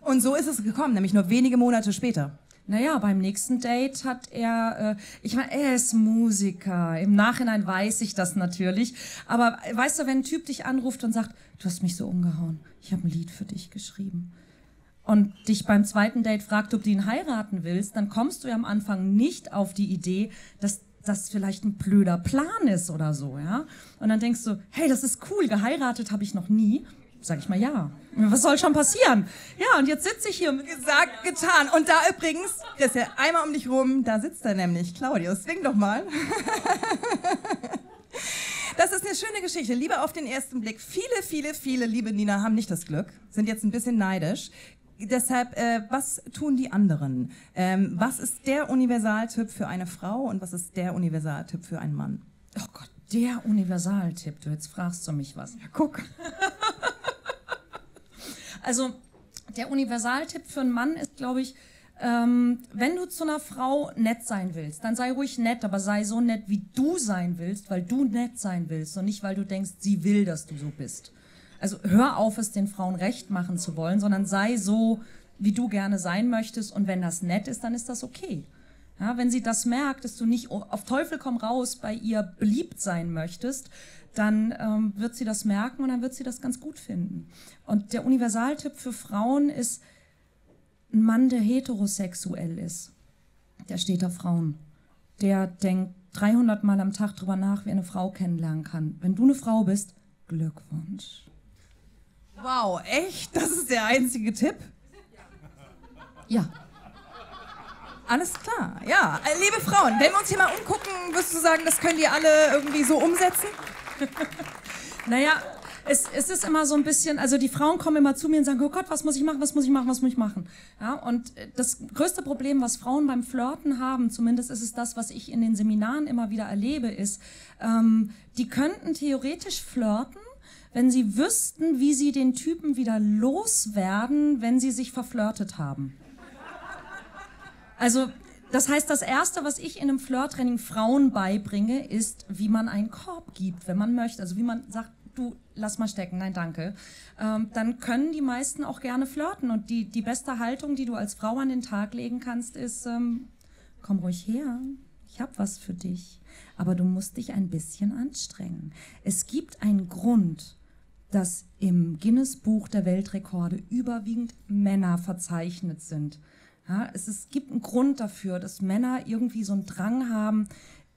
Und so ist es gekommen, nämlich nur wenige Monate später. Naja, beim nächsten Date hat er, ich meine, er ist Musiker, im Nachhinein weiß ich das natürlich, aber weißt du, wenn ein Typ dich anruft und sagt, du hast mich so umgehauen, ich habe ein Lied für dich geschrieben. und dich beim zweiten Date fragt, ob du ihn heiraten willst, dann kommst du ja am Anfang nicht auf die Idee, dass das vielleicht ein blöder Plan ist oder so, ja? Und dann denkst du, hey, das ist cool, geheiratet habe ich noch nie. Sag ich mal ja. Was soll schon passieren? Ja, und jetzt sitze ich hier mit gesagt, getan. Und da übrigens, das ist ja einmal um dich rum, da sitzt er nämlich. Claudius, swing doch mal. Das ist eine schöne Geschichte. Liebe auf den ersten Blick. Viele, viele, viele, liebe Nina, haben nicht das Glück, sind jetzt ein bisschen neidisch. Deshalb, was tun die anderen? Was ist der Universaltipp für eine Frau und was ist der Universaltipp für einen Mann? Oh Gott, der Universaltipp. Du, jetzt fragst du mich was. Ja, guck. Also, der Universaltipp für einen Mann ist, glaube ich, wenn du zu einer Frau nett sein willst, dann sei ruhig nett, aber sei so nett, wie du sein willst, weil du nett sein willst und nicht, weil du denkst, sie will, dass du so bist. Also hör auf, es den Frauen recht machen zu wollen, sondern sei so, wie du gerne sein möchtest, und wenn das nett ist, dann ist das okay. Ja, wenn sie das merkt, dass du nicht auf Teufel komm raus bei ihr beliebt sein möchtest, dann wird sie das merken und dann wird sie das ganz gut finden. Und der Universaltipp für Frauen ist, ein Mann, der heterosexuell ist, der steht auf Frauen. Der denkt 300 Mal am Tag drüber nach, wie eine Frau kennenlernen kann. Wenn du eine Frau bist, Glückwunsch. Wow, echt? Das ist der einzige Tipp? Ja. Alles klar, ja. Liebe Frauen, wenn wir uns hier mal umgucken, würdest du sagen, das könnt ihr alle irgendwie so umsetzen? Naja, es ist immer so ein bisschen, also die Frauen kommen immer zu mir und sagen, oh Gott, was muss ich machen, was muss ich machen, was muss ich machen? Ja, und das größte Problem, was Frauen beim Flirten haben, zumindest ist es das, was ich in den Seminaren immer wieder erlebe, ist, die könnten theoretisch flirten, wenn sie wüssten, wie sie den Typen wieder loswerden, wenn sie sich verflirtet haben. Also, das heißt, das Erste, was ich in einem Flirttraining Frauen beibringe, ist, wie man einen Korb gibt, wenn man möchte. Also wie man sagt, du, lass mal stecken, nein, danke. Dann können die meisten auch gerne flirten. Und die beste Haltung, die du als Frau an den Tag legen kannst, ist, komm ruhig her, ich hab was für dich. Aber du musst dich ein bisschen anstrengen. Es gibt einen Grund, dass im Guinness-Buch der Weltrekorde überwiegend Männer verzeichnet sind. Ja, es gibt einen Grund dafür, dass Männer irgendwie so einen Drang haben,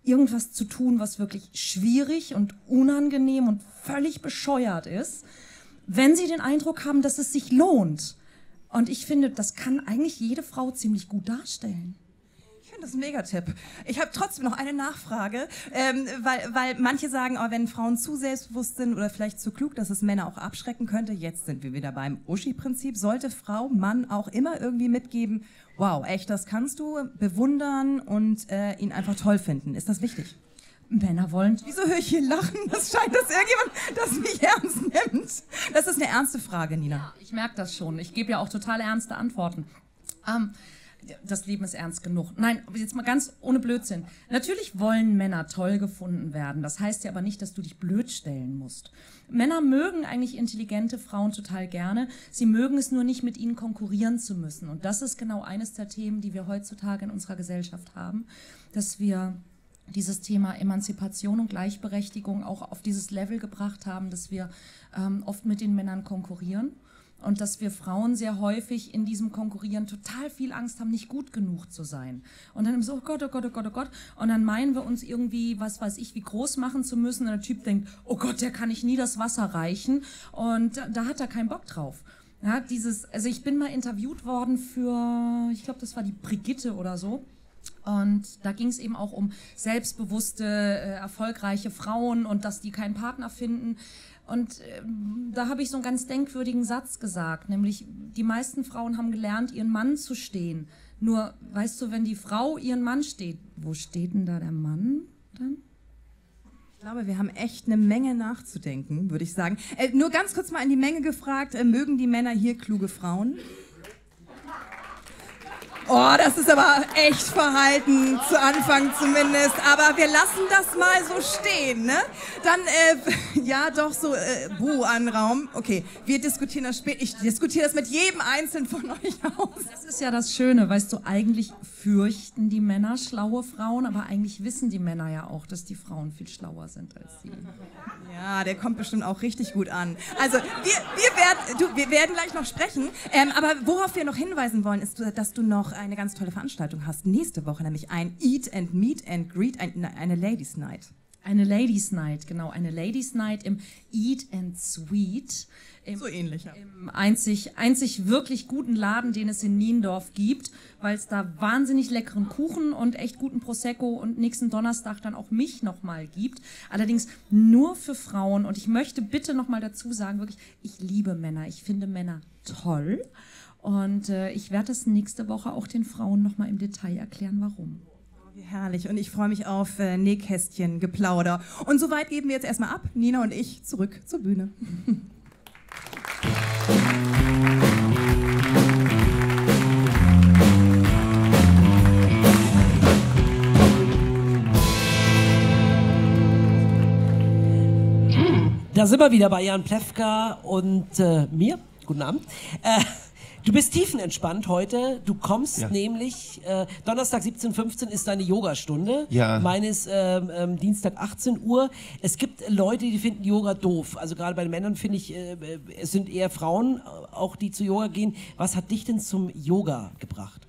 irgendwas zu tun, was wirklich schwierig und unangenehm und völlig bescheuert ist, wenn sie den Eindruck haben, dass es sich lohnt. Und ich finde, das kann eigentlich jede Frau ziemlich gut darstellen. Das ist ein Megatipp. Ich habe trotzdem noch eine Nachfrage, weil manche sagen, oh, wenn Frauen zu selbstbewusst sind oder vielleicht zu klug, dass es Männer auch abschrecken könnte. Jetzt sind wir wieder beim Uschi-Prinzip. Sollte Frau, Mann auch immer irgendwie mitgeben, wow, echt, das kannst du bewundern und ihn einfach toll finden. Ist das wichtig? Männer wollen... Wieso höre ich hier lachen? Das scheint, dass irgendjemand das nicht ernst nimmt. Das ist eine ernste Frage, Nina. Ja, ich merke das schon. Ich gebe ja auch total ernste Antworten. Das Leben ist ernst genug. Nein, jetzt mal ganz ohne Blödsinn. Natürlich wollen Männer toll gefunden werden. Das heißt ja aber nicht, dass du dich blöd stellen musst. Männer mögen eigentlich intelligente Frauen total gerne. Sie mögen es nur nicht, mit ihnen konkurrieren zu müssen. Und das ist genau eines der Themen, die wir heutzutage in unserer Gesellschaft haben, dass wir dieses Thema Emanzipation und Gleichberechtigung auch auf dieses Level gebracht haben, dass wir oft mit den Männern konkurrieren. Und dass wir Frauen sehr häufig in diesem Konkurrieren total viel Angst haben, nicht gut genug zu sein. Und dann so, oh Gott, oh Gott, oh Gott, oh Gott. Und dann meinen wir uns irgendwie, was weiß ich, wie groß machen zu müssen. Und der Typ denkt, oh Gott, der kann ich nie das Wasser reichen. Und da hat er keinen Bock drauf. Ja, also ich bin mal interviewt worden für, ich glaube, das war die Brigitte oder so. Und da ging es eben auch um selbstbewusste, erfolgreiche Frauen und dass die keinen Partner finden. Und da habe ich so einen ganz denkwürdigen Satz gesagt, nämlich die meisten Frauen haben gelernt, ihren Mann zu stehen. Nur, weißt du, wenn die Frau ihren Mann steht, wo steht denn da der Mann dann? Ich glaube, wir haben echt eine Menge nachzudenken, würde ich sagen. Nur ganz kurz mal in die Menge gefragt, mögen die Männer hier kluge Frauen? Oh, das ist aber echt verhalten, zu Anfang zumindest. Aber wir lassen das mal so stehen, ne? Dann, ja doch, so Buh an Raum. Okay, wir diskutieren das später. Ich diskutiere das mit jedem Einzelnen von euch aus. Das ist ja das Schöne, weißt du, eigentlich fürchten die Männer schlaue Frauen, aber eigentlich wissen die Männer ja auch, dass die Frauen viel schlauer sind als sie. Ja, der kommt bestimmt auch richtig gut an. Also, wir werden gleich noch sprechen, aber worauf wir noch hinweisen wollen, ist, dass du noch eine ganz tolle Veranstaltung hast. Nächste Woche nämlich ein Eat and Meet and Greet, eine Ladies Night. Eine Ladies Night, genau. Eine Ladies Night im Eat and Sweet. So ähnlich, ja. Im einzig wirklich guten Laden, den es in Niendorf gibt, weil es da wahnsinnig leckeren Kuchen und echt guten Prosecco und nächsten Donnerstag dann auch mich nochmal gibt. Allerdings nur für Frauen. Und ich möchte bitte nochmal dazu sagen, wirklich, ich liebe Männer. Ich finde Männer toll. Und ich werde das nächste Woche auch den Frauen nochmal im Detail erklären, warum. Herrlich, und ich freue mich auf Nähkästchen-Geplauder. Und soweit geben wir jetzt erstmal ab. Nina und ich zurück zur Bühne. Da sind wir wieder bei Jan Plewka und mir. Guten Abend. Du bist tiefenentspannt heute, du kommst nämlich, Donnerstag 17:15 ist deine Yogastunde, meine ist Dienstag 18 Uhr. Es gibt Leute, die finden Yoga doof, also gerade bei den Männern finde ich, es sind eher Frauen, auch die zu Yoga gehen. Was hat dich denn zum Yoga gebracht?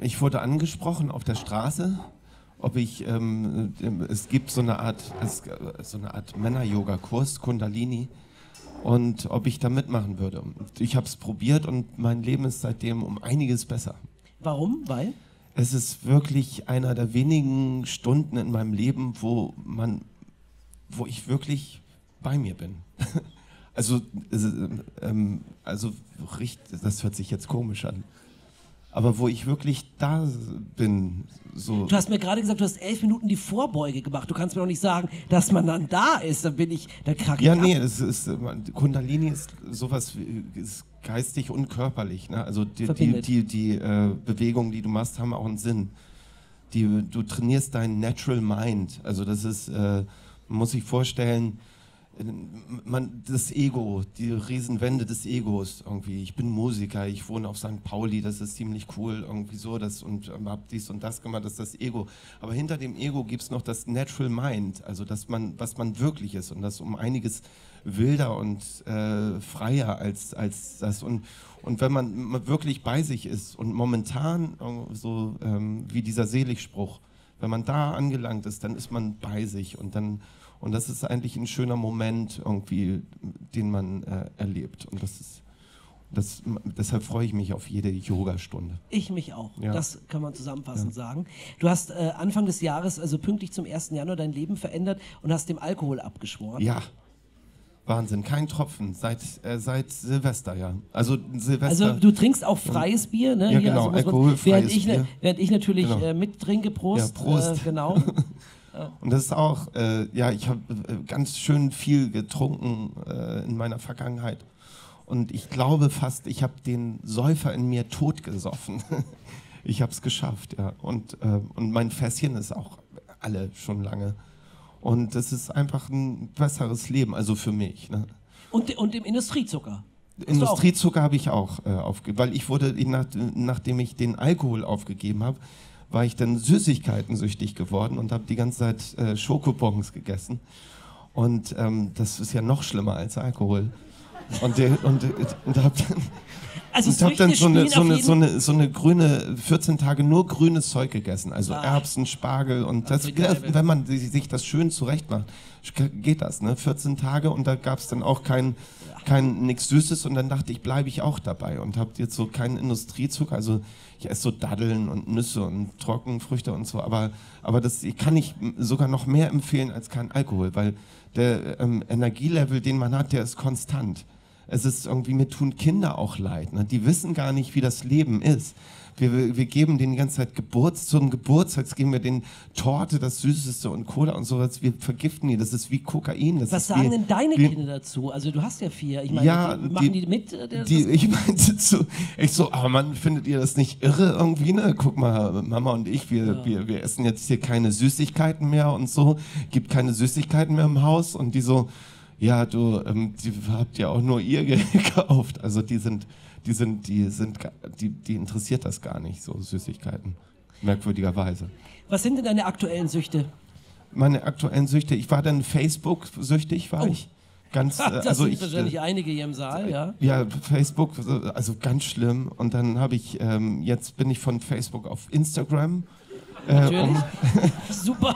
Ich wurde angesprochen auf der Straße, ob ich, es gibt so eine Art Männer-Yoga-Kurs, Kundalini. Und ob ich da mitmachen würde. Ich habe es probiert und mein Leben ist seitdem um einiges besser. Warum? Weil? Es ist wirklich einer der wenigen Stunden in meinem Leben, wo ich wirklich bei mir bin. Also das hört sich jetzt komisch an. Aber wo ich wirklich da bin. So. Du hast mir gerade gesagt, du hast 11 Minuten die Vorbeuge gemacht. Du kannst mir doch nicht sagen, dass man dann da ist. Dann bin ich, dann krank. Ja, nee, das ist, Kundalini ist sowas, ist geistig und körperlich. Ne? Also die Bewegungen, die du machst, haben auch einen Sinn. Du trainierst deinen Natural Mind. Also das ist, man muss sich vorstellen, das Ego, die Riesenwände des Egos irgendwie. Ich bin Musiker, ich wohne auf St. Pauli, das ist ziemlich cool, irgendwie so, und hab dies und das gemacht, das ist das Ego. Aber hinter dem Ego gibt es noch das Natural Mind, also was man wirklich ist, und das um einiges wilder und freier als das. Und wenn man wirklich bei sich ist und momentan, so wie dieser Seligspruch, wenn man da angelangt ist, dann ist man bei sich und das ist eigentlich ein schöner Moment irgendwie, den man erlebt. Und deshalb freue ich mich auf jede Yogastunde. Ich mich auch. Ja. Das kann man zusammenfassend sagen. Du hast Anfang des Jahres, also pünktlich zum 1. Januar, dein Leben verändert und hast dem Alkohol abgeschworen. Ja. Wahnsinn, kein Tropfen, seit Silvester, ja. Also Silvester. Also du trinkst auch freies Bier, ne? Ja, hier, genau, also alkoholfreies Bier. Während ich natürlich mittrinke, Prost. Ja, Prost. Genau. Und das ist auch, ich habe ganz schön viel getrunken in meiner Vergangenheit. Und ich glaube fast, ich habe den Säufer in mir totgesoffen. Ich habe es geschafft, ja. Und mein Fässchen ist auch alle schon lange. Und das ist einfach ein besseres Leben, also für mich. Ne? Und dem Industriezucker? Industriezucker habe ich auch aufgegeben, weil ich wurde, nachdem ich den Alkohol aufgegeben habe, war ich dann süßigkeitensüchtig geworden und habe die ganze Zeit Schokobons gegessen. Und das ist ja noch schlimmer als Alkohol. Und habe dann... Also ich habe dann so eine grüne, 14 Tage nur grünes Zeug gegessen, also Erbsen, Spargel und das, wenn man sich das schön zurecht macht, geht das, ne? 14 Tage und da gab es dann auch nichts Süßes und dann dachte ich, bleibe ich auch dabei und habe jetzt so keinen Industriezucker, also ich esse so Datteln und Nüsse und Trockenfrüchte und so, aber das kann ich sogar noch mehr empfehlen als kein Alkohol, weil der Energielevel, den man hat, der ist konstant. Es ist irgendwie, mir tun Kinder auch leid. Ne? Die wissen gar nicht, wie das Leben ist. Wir geben denen die ganze Zeit zum Geburtstag geben wir denen Torte, das Süßeste und Cola und sowas. Wir vergiften die. Das ist wie Kokain. Das was sagen denn deine Kinder dazu? Also du hast ja 4. Ich meine, ja, machen die mit? Ich meinte zu, echt so, aber Mann, findet ihr das nicht irre irgendwie? Ne? Guck mal, Mama und ich, wir essen jetzt hier keine Süßigkeiten mehr und so. Gibt keine Süßigkeiten mehr im Haus. Und die so, ja, du, die habt ja auch nur ihr gekauft. Also die interessiert das gar nicht, so Süßigkeiten, merkwürdigerweise. Was sind denn deine aktuellen Süchte? Meine aktuellen Süchte, ich war dann Facebook-süchtig, war ich. Ganz, das also sind wahrscheinlich einige hier im Saal, ja? Ja, Facebook, also ganz schlimm. Und dann habe ich, jetzt bin ich von Facebook auf Instagram. Natürlich. Super,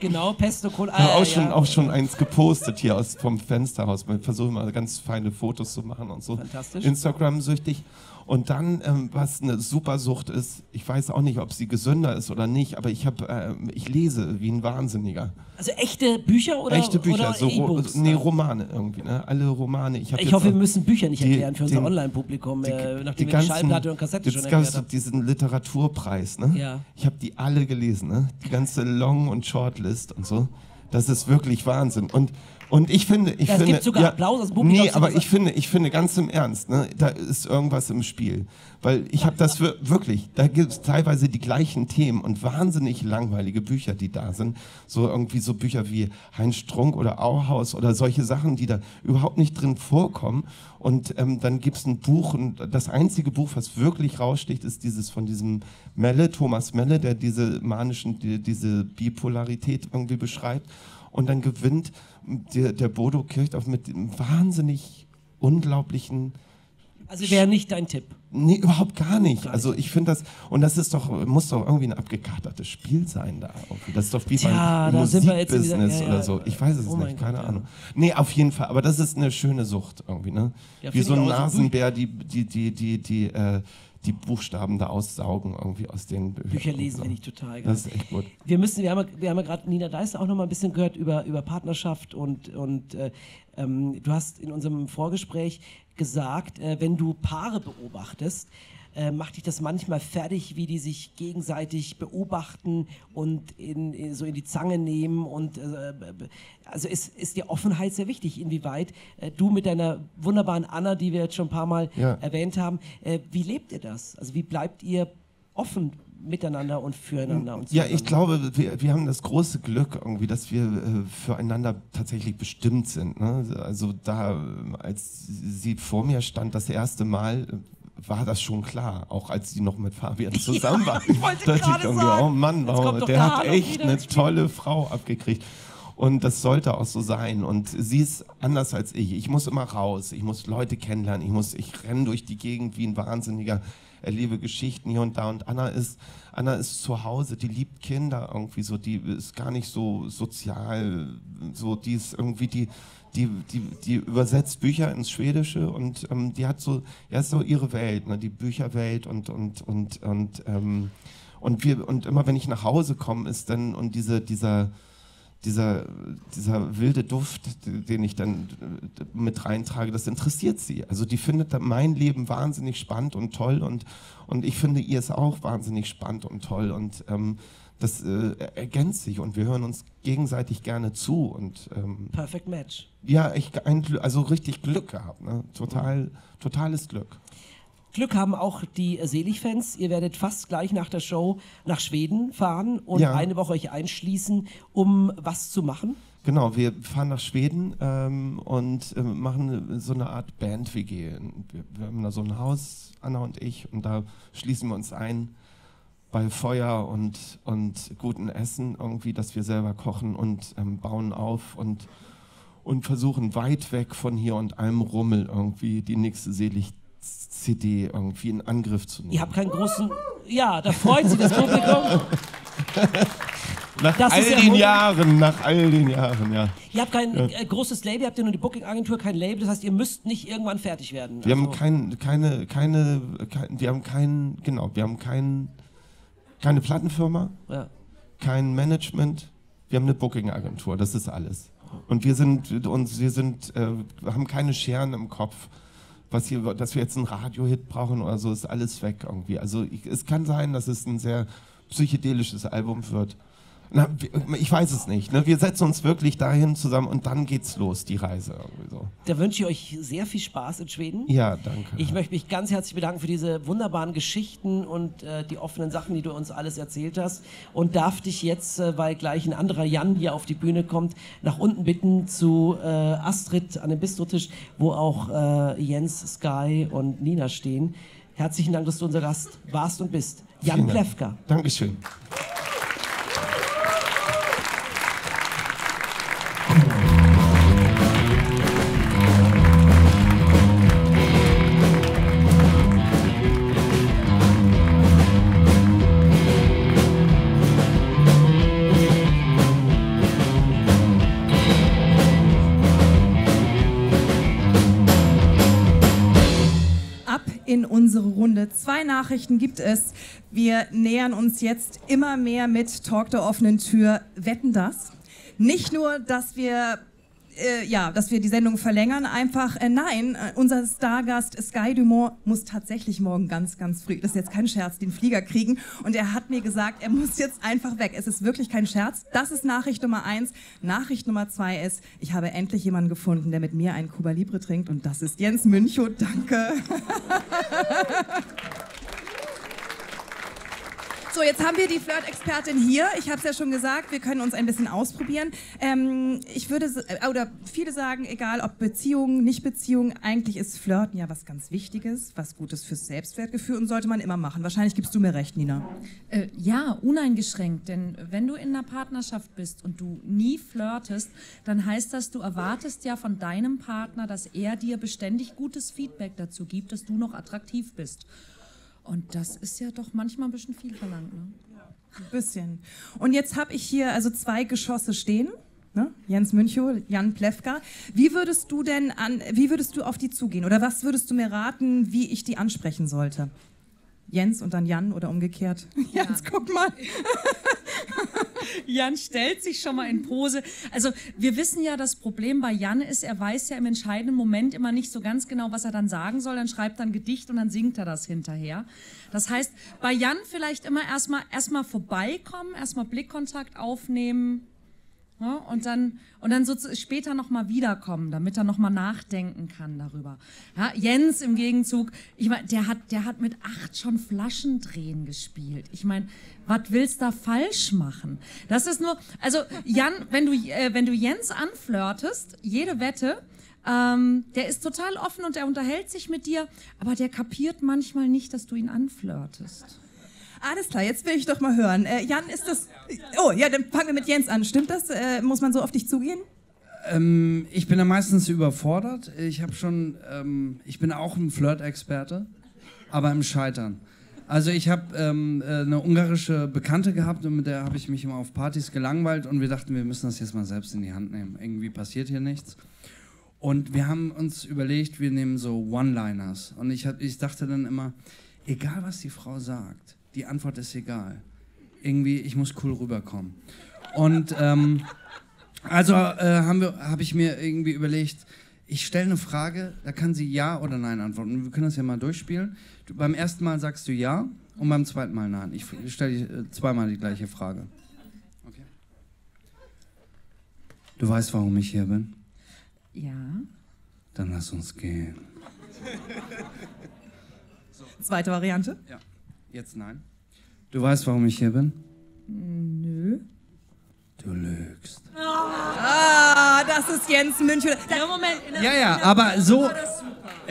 genau, Pest und Cola. Ich habe auch schon eins gepostet hier vom Fensterhaus. Wir versuchen mal ganz feine Fotos zu machen und so. Fantastisch. Instagram-süchtig. Und dann, was eine Supersucht ist, ich weiß auch nicht, ob sie gesünder ist oder nicht, aber ich lese wie ein Wahnsinniger. Also echte Bücher oder echte Bücher, oder so E-Books, nee, Romane irgendwie, ne? Alle Romane. Ich hoffe, wir müssen Bücher nicht erklären für unser Online-Publikum, nachdem wir die Schallplatte und Kassette schon erklärt haben. Jetzt gab es diesen Literaturpreis, ne? Ja. Ich habe die alle gelesen, ne? Die ganze Long- und Shortlist und so. Das ist wirklich Wahnsinn. Und ich finde, es gibt sogar Applaus aus dem Publikum. Nee, aber ich finde ganz im Ernst, ne, da ist irgendwas im Spiel. Weil ich habe das wirklich, da gibt es teilweise die gleichen Themen und wahnsinnig langweilige Bücher, die da sind. So irgendwie so Bücher wie Heinz Strunk oder Auhaus oder solche Sachen, die da überhaupt nicht drin vorkommen. Und dann gibt es ein Buch, und das einzige Buch, was wirklich raussticht, ist dieses von diesem Melle, Thomas Melle, der diese Bipolarität irgendwie beschreibt. Und dann gewinnt der Bodo Kirchhoff mit einem wahnsinnig unglaublichen... Also wäre nicht dein Tipp? Nee, überhaupt gar nicht. Also ich finde das... Und das ist doch, muss doch irgendwie ein abgekatertes Spiel sein da. Das ist doch wie beim Musikbusiness oder so. Ich weiß es nicht, keine Ahnung. Nee, auf jeden Fall. Aber das ist eine schöne Sucht irgendwie, ne? Wie so ein Nasenbär, die Buchstaben da aussaugen irgendwie aus den Büchern. Bücher lesen so. Finde ich total geil. Das ist echt gut. Wir haben ja gerade Nina Deißler auch noch mal ein bisschen gehört über Partnerschaft und du hast in unserem Vorgespräch gesagt, wenn du Paare beobachtest, macht dich das manchmal fertig, wie die sich gegenseitig beobachten und so in die Zange nehmen. Und also ist dir Offenheit sehr wichtig, inwieweit du mit deiner wunderbaren Anna, die wir jetzt schon ein paar Mal erwähnt haben, wie lebt ihr das? Also wie bleibt ihr offen miteinander und füreinander? Und ja, ich glaube, wir haben das große Glück irgendwie, dass wir füreinander tatsächlich bestimmt sind. Ne? Also da, als sie vor mir stand, das erste Mal, war das schon klar, auch als sie noch mit Fabian zusammen war. Ich wollte gerade sagen, oh Mann, der hat echt eine tolle Frau abgekriegt. Und das sollte auch so sein. Und sie ist anders als ich. Ich muss immer raus, ich muss Leute kennenlernen, ich renne durch die Gegend wie ein Wahnsinniger, erlebe Geschichten hier und da. Und Anna ist zu Hause, die liebt Kinder irgendwie so, die ist gar nicht so sozial, so, die ist irgendwie die übersetzt Bücher ins Schwedische und die hat so ihre Welt, ne? Die Bücherwelt und immer wenn ich nach Hause komme, ist dann und dieser wilde Duft, den ich dann mit reintrage, das interessiert sie. Also die findet mein Leben wahnsinnig spannend und toll und ich finde ihr es auch wahnsinnig spannend und toll und das ergänzt sich und wir hören uns gegenseitig gerne zu. Und, Perfect Match. Ja, also richtig Glück gehabt, ne? Totales Glück. Glück haben auch die Selig-Fans. Ihr werdet fast gleich nach der Show nach Schweden fahren und eine Woche euch einschließen, um was zu machen. Genau, wir fahren nach Schweden und machen so eine Art Band-WG. Wir haben da so ein Haus, Anna und ich, und da schließen wir uns ein bei Feuer und gutem Essen irgendwie, dass wir selber kochen und bauen auf und versuchen weit weg von hier und allem Rummel irgendwie die nächste Selig-CD irgendwie in Angriff zu nehmen. Ihr habt keinen großen... Ja, da freut sich das Publikum. Nach all den Jahren, ja. Ihr habt kein großes Label, habt ihr nur die Booking-Agentur, kein Label, das heißt, ihr müsst nicht irgendwann fertig werden. Wir haben keine Plattenfirma, kein Management, wir haben eine Booking-Agentur, das ist alles. Und wir haben keine Scheren im Kopf, dass wir jetzt einen Radiohit brauchen oder so, ist alles weg irgendwie. Also es kann sein, dass es ein sehr psychedelisches Album wird. Na, ich weiß es nicht. Ne? Wir setzen uns wirklich dahin zusammen und dann geht's los, die Reise. So. Da wünsche ich euch sehr viel Spaß in Schweden. Ja, danke. Ich möchte mich ganz herzlich bedanken für diese wunderbaren Geschichten und die offenen Sachen, die du uns alles erzählt hast. Und darf dich jetzt, weil gleich ein anderer Jan hier auf die Bühne kommt, nach unten bitten zu Astrid an dem Bistrotisch, wo auch Jens, Sky und Nina stehen. Herzlichen Dank, dass du unser Gast warst und bist. Jan Plewka. Dankeschön. In unsere Runde. 2 Nachrichten gibt es. Wir nähern uns jetzt immer mehr mit Talk der offenen Tür. Wetten das? Nicht nur, dass wir die Sendung verlängern, einfach nein. Unser Stargast Sky Dumont muss tatsächlich morgen ganz, ganz früh, das ist jetzt kein Scherz, den Flieger kriegen. Und er hat mir gesagt, er muss jetzt einfach weg. Es ist wirklich kein Scherz. Das ist Nachricht Nummer 1. Nachricht Nummer 2 ist, ich habe endlich jemanden gefunden, der mit mir einen Cuba Libre trinkt. Und das ist Jens Münchow. Danke. So, jetzt haben wir die Flirt-Expertin hier. Ich habe es ja schon gesagt, wir können uns ein bisschen ausprobieren. Ich würde, oder viele sagen, egal ob Beziehung, Nicht-Beziehung, eigentlich ist Flirten ja was ganz Wichtiges, was Gutes fürs Selbstwertgefühl und sollte man immer machen. Wahrscheinlich gibst du mir recht, Nina. Ja, uneingeschränkt, denn wenn du in einer Partnerschaft bist und du nie flirtest, dann heißt das, du erwartest ja von deinem Partner, dass er dir beständig gutes Feedback dazu gibt, dass du noch attraktiv bist. Und das ist ja doch manchmal ein bisschen viel verlangt, ne? Ein bisschen. Und jetzt habe ich hier also 2 Geschosse stehen, ne? Jens Münchow, Jan Plewka. Wie würdest du auf die zugehen? Oder was würdest du mir raten, wie ich die ansprechen sollte? Jens und dann Jan oder umgekehrt. Ja. Jens, guck mal. Jan stellt sich schon mal in Pose. Also wir wissen ja, das Problem bei Jan ist, er weiß ja im entscheidenden Moment immer nicht so ganz genau, was er dann sagen soll. Dann schreibt er ein Gedicht und dann singt er das hinterher. Das heißt, bei Jan vielleicht immer erstmal vorbeikommen, erstmal Blickkontakt aufnehmen, ja, und dann so später nochmal wiederkommen, damit er nochmal nachdenken kann darüber. Ja, Jens im Gegenzug, ich meine, der hat mit 8 schon Flaschendrehen gespielt. Ich meine, was willst du da falsch machen? Das ist nur, also Jan, wenn du Jens anflirtest, jede Wette, der ist total offen und der unterhält sich mit dir, aber der kapiert manchmal nicht, dass du ihn anflirtest. Alles klar, jetzt will ich doch mal hören. Jan, ist das... Oh, ja, dann fangen wir mit Jens an. Stimmt das? Muss man so auf dich zugehen? Ich bin da meistens überfordert. Ich bin auch ein Flirt-Experte, aber im Scheitern. Also ich habe eine ungarische Bekannte gehabt und mit der habe ich mich immer auf Partys gelangweilt und wir dachten, wir müssen das jetzt mal selbst in die Hand nehmen. Irgendwie passiert hier nichts. Und wir haben uns überlegt, wir nehmen so One-Liners. Und ich dachte dann immer, egal was die Frau sagt, die Antwort ist egal. Irgendwie, ich muss cool rüberkommen. Und habe ich mir irgendwie überlegt, ich stelle eine Frage, da kann sie Ja oder Nein antworten. Wir können das ja mal durchspielen. Beim ersten Mal sagst du Ja und beim zweiten Mal Nein. Ich stelle zweimal die gleiche Frage. Okay. Du weißt, warum ich hier bin? Ja. Dann lass uns gehen. So. Zweite Variante? Ja. Jetzt nein. Du weißt, warum ich hier bin? Nö. Du lügst. Oh. Ah, das ist Jens Münchow. Ja, Moment.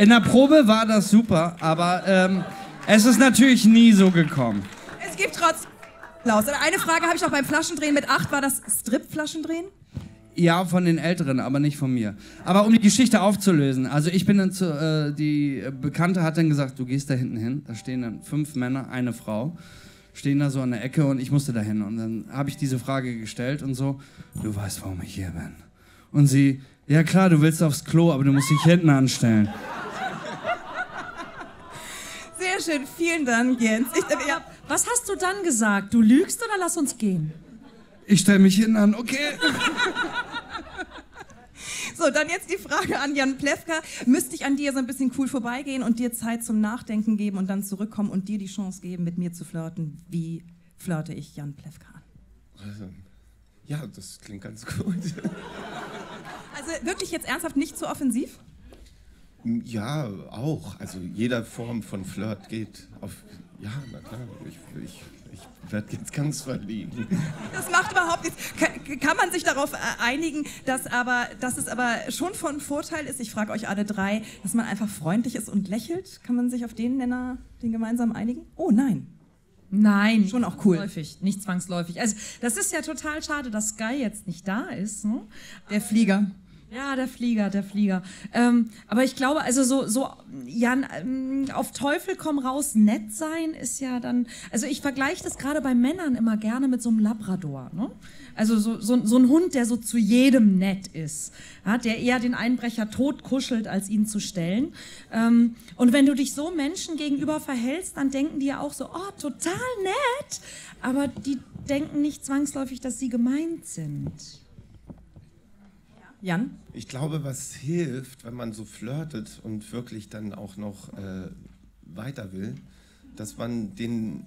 In der Probe war das super, aber es ist natürlich nie so gekommen. Es gibt trotzdem Applaus. Eine Frage habe ich noch beim Flaschendrehen mit 8. War das Strip-Flaschendrehen? Ja, von den Älteren, aber nicht von mir. Aber um die Geschichte aufzulösen, also ich bin dann die Bekannte hat dann gesagt, du gehst da hinten hin, da stehen dann 5 Männer, eine Frau, stehen da so an der Ecke und ich musste da hin. Und dann habe ich diese Frage gestellt und so, du weißt, warum ich hier bin. Und sie, ja klar, du willst aufs Klo, aber du musst dich hinten anstellen. Sehr schön, vielen Dank, Jens. Was hast du dann gesagt? Du lügst oder lass uns gehen? Ich stelle mich hin an, okay. So, dann jetzt die Frage an Jan Plewka. Müsste ich an dir so ein bisschen cool vorbeigehen und dir Zeit zum Nachdenken geben und dann zurückkommen und dir die Chance geben, mit mir zu flirten? Wie flirte ich Jan Plewka an? Also, ja, das klingt ganz gut. Also wirklich jetzt ernsthaft nicht zu offensiv? Ja, auch. Also jede Form von Flirt geht auf... Ja, na klar, ich werde jetzt ganz verlegen. Das macht überhaupt nichts. Kann man sich darauf einigen, dass es aber schon von Vorteil ist, ich frage euch alle drei, dass man einfach freundlich ist und lächelt? Kann man sich auf den Nenner, den gemeinsamen einigen? Oh nein. Nein, schon auch cool. Nicht zwangsläufig. Also das ist ja total schade, dass Sky jetzt nicht da ist. Ne? Der Flieger. Ja, der Flieger. Aber ich glaube, also Jan, auf Teufel komm raus, nett sein ist ja dann, also ich vergleiche das gerade bei Männern immer gerne mit so einem Labrador, ne? Also so ein Hund, der so zu jedem nett ist, ja, der eher den Einbrecher tot kuschelt, als ihn zu stellen. Und wenn du dich so Menschen gegenüber verhältst, dann denken die ja auch so, oh, total nett, aber die denken nicht zwangsläufig, dass sie gemeint sind. Jan? Ich glaube, was hilft, wenn man so flirtet und wirklich dann auch noch weiter will, dass man den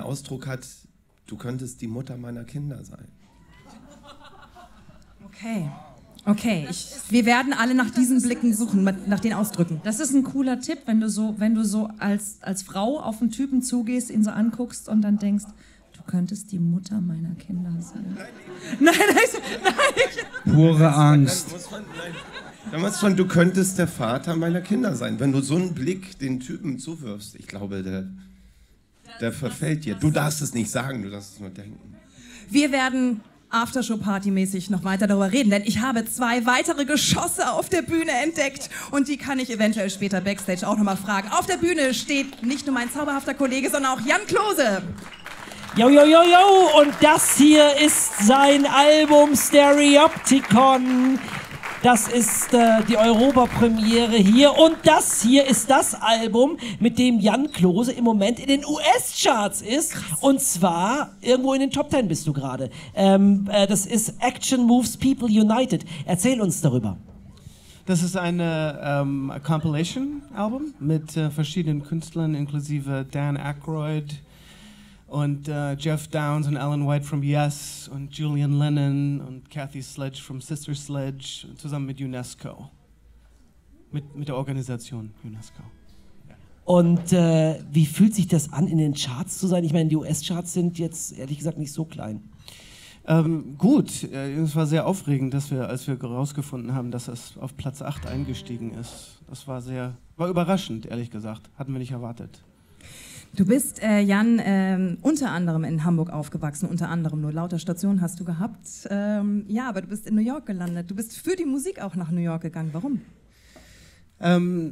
Ausdruck hat, du könntest die Mutter meiner Kinder sein. Okay. Okay, wir werden alle nach diesen Blicken suchen, nach den Ausdrücken. Das ist ein cooler Tipp, wenn du so als Frau auf einen Typen zugehst, ihn so anguckst und dann denkst, du könntest die Mutter meiner Kinder sein. Nein. Pure Angst. Dann muss man, du könntest der Vater meiner Kinder sein. Wenn du so einen Blick den Typen zuwirfst, ich glaube, der verfällt dir. Du darfst es nicht sagen, du darfst es nur denken. Wir werden Aftershow-Party-mäßig noch weiter darüber reden, denn ich habe 2 weitere Geschosse auf der Bühne entdeckt und die kann ich eventuell später Backstage auch nochmal fragen. Auf der Bühne steht nicht nur mein zauberhafter Kollege, sondern auch Jan Klose. Yo, yo, yo, yo! Und das hier ist sein Album Stereopticon. Das ist die Europapremiere hier. Und das hier ist das Album, mit dem Jan Klose im Moment in den US-Charts ist. Krass. Und zwar irgendwo in den Top 10 bist du gerade. Das ist Action Moves People United. Erzähl uns darüber. Das ist eine Compilation-Album mit verschiedenen Künstlern, inklusive Dan Aykroyd, und Jeff Downs und Alan White from Yes und Julian Lennon und Kathy Sledge from Sister Sledge zusammen mit UNESCO. Mit der Organisation UNESCO. Und wie fühlt sich das an, in den Charts zu sein? Ich meine, die US-Charts sind jetzt ehrlich gesagt nicht so klein. Gut, es war sehr aufregend, als wir herausgefunden haben, dass es auf Platz 8 eingestiegen ist. Das war überraschend, ehrlich gesagt. Hatten wir nicht erwartet. Du bist, Jan, unter anderem in Hamburg aufgewachsen, unter anderem, nur lauter Stationen hast du gehabt. Ja, aber du bist in New York gelandet. Du bist für die Musik auch nach New York gegangen. Warum?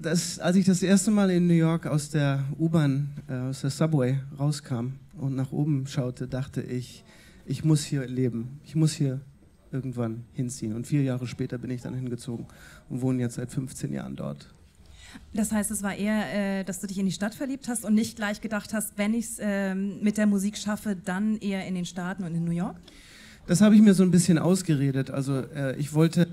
Als ich das erste Mal in New York aus der U-Bahn, aus der Subway rauskam und nach oben schaute, dachte ich, ich muss hier leben. Ich muss hier irgendwann hinziehen. Und 4 Jahre später bin ich dann hingezogen und wohne jetzt seit 15 Jahren dort. Das heißt, es war eher, dass du dich in die Stadt verliebt hast und nicht gleich gedacht hast, wenn ich es mit der Musik schaffe, dann eher in den Staaten und in New York? Das habe ich mir so ein bisschen ausgeredet. Also ich wollte...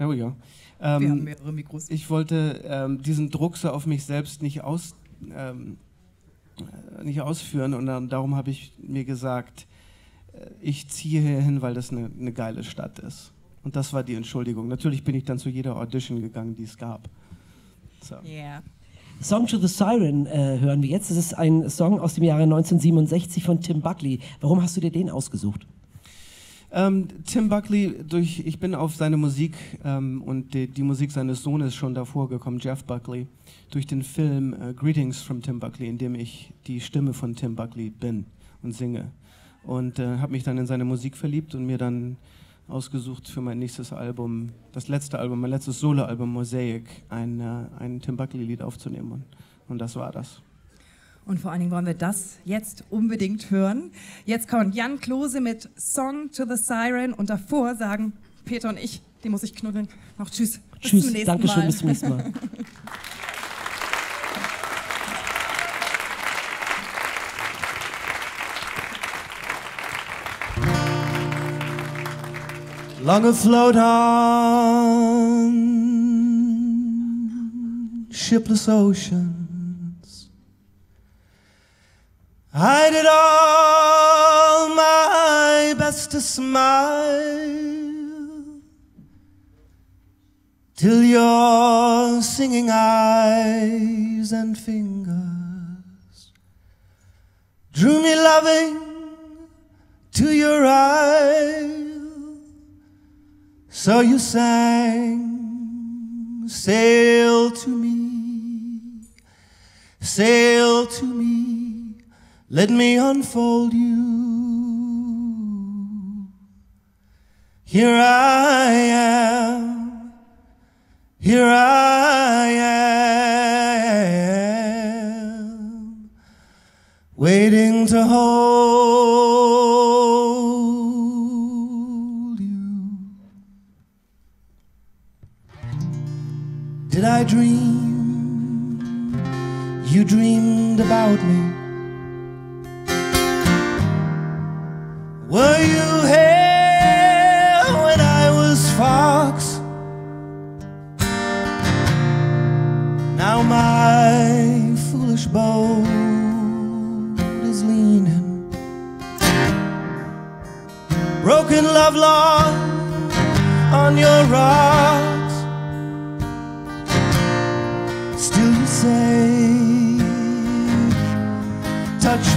Oh ja. Wir haben mehrere Mikros. Ich wollte diesen Druck so auf mich selbst nicht ausführen und darum habe ich mir gesagt, ich ziehe hier hin, weil das eine geile Stadt ist. Und das war die Entschuldigung. Natürlich bin ich dann zu jeder Audition gegangen, die es gab. So. Yeah. Song to the Siren hören wir jetzt. Das ist ein Song aus dem Jahre 1967 von Tim Buckley. Warum hast du dir den ausgesucht? Tim Buckley, ich bin auf seine Musik und die Musik seines Sohnes schon davor gekommen, Jeff Buckley, durch den Film Greetings from Tim Buckley, in dem ich die Stimme von Tim Buckley bin und singe. Und habe mich dann in seine Musik verliebt und mir dann ausgesucht für mein nächstes Album, das letzte Album, mein letztes Soloalbum Mosaic, ein Tim Buckley-Lied aufzunehmen und das war das. Und vor allen Dingen wollen wir das jetzt unbedingt hören. Jetzt kommt Jan Klose mit Song to the Siren und davor sagen Peter und ich, die muss ich knuddeln, noch tschüss. Tschüss, danke schön, bis zum nächsten Mal. Lange float on, shipless oceans. I did all my best to smile till your singing eyes and fingers drew me loving to your eyes. So you sang, sail to me, let me unfold you. Here I am, waiting to hold. Did I dream you dreamed about me? Were you here when I was fox? Now my foolish boat is leaning. Broken love lawn on your rock. Still you say, touch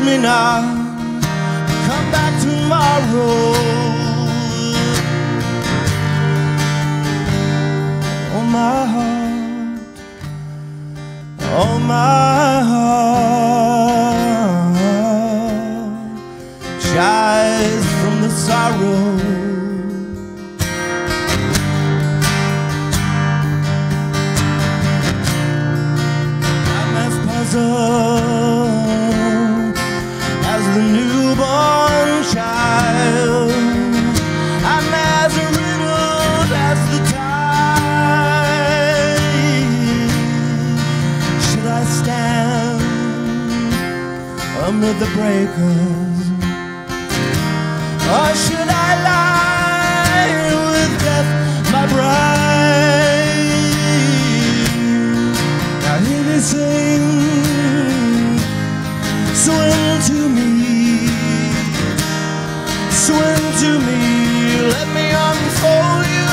me not, come back tomorrow. Oh my heart, shies from the sorrow. As the newborn child, I'm as riddled as the tide. Should I stand amid the breakers, or should I lie with death, my bride? Now hear me sing, swim to me, let me unfold you.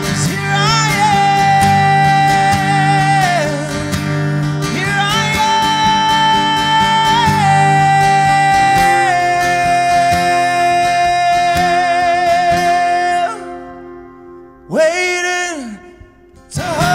'Cause here I am, waiting to hold.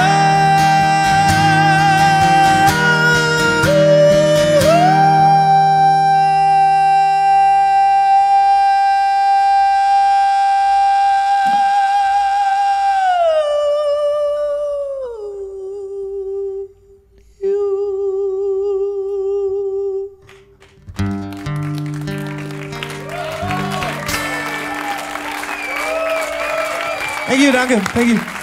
Thank you, danke. Thank you.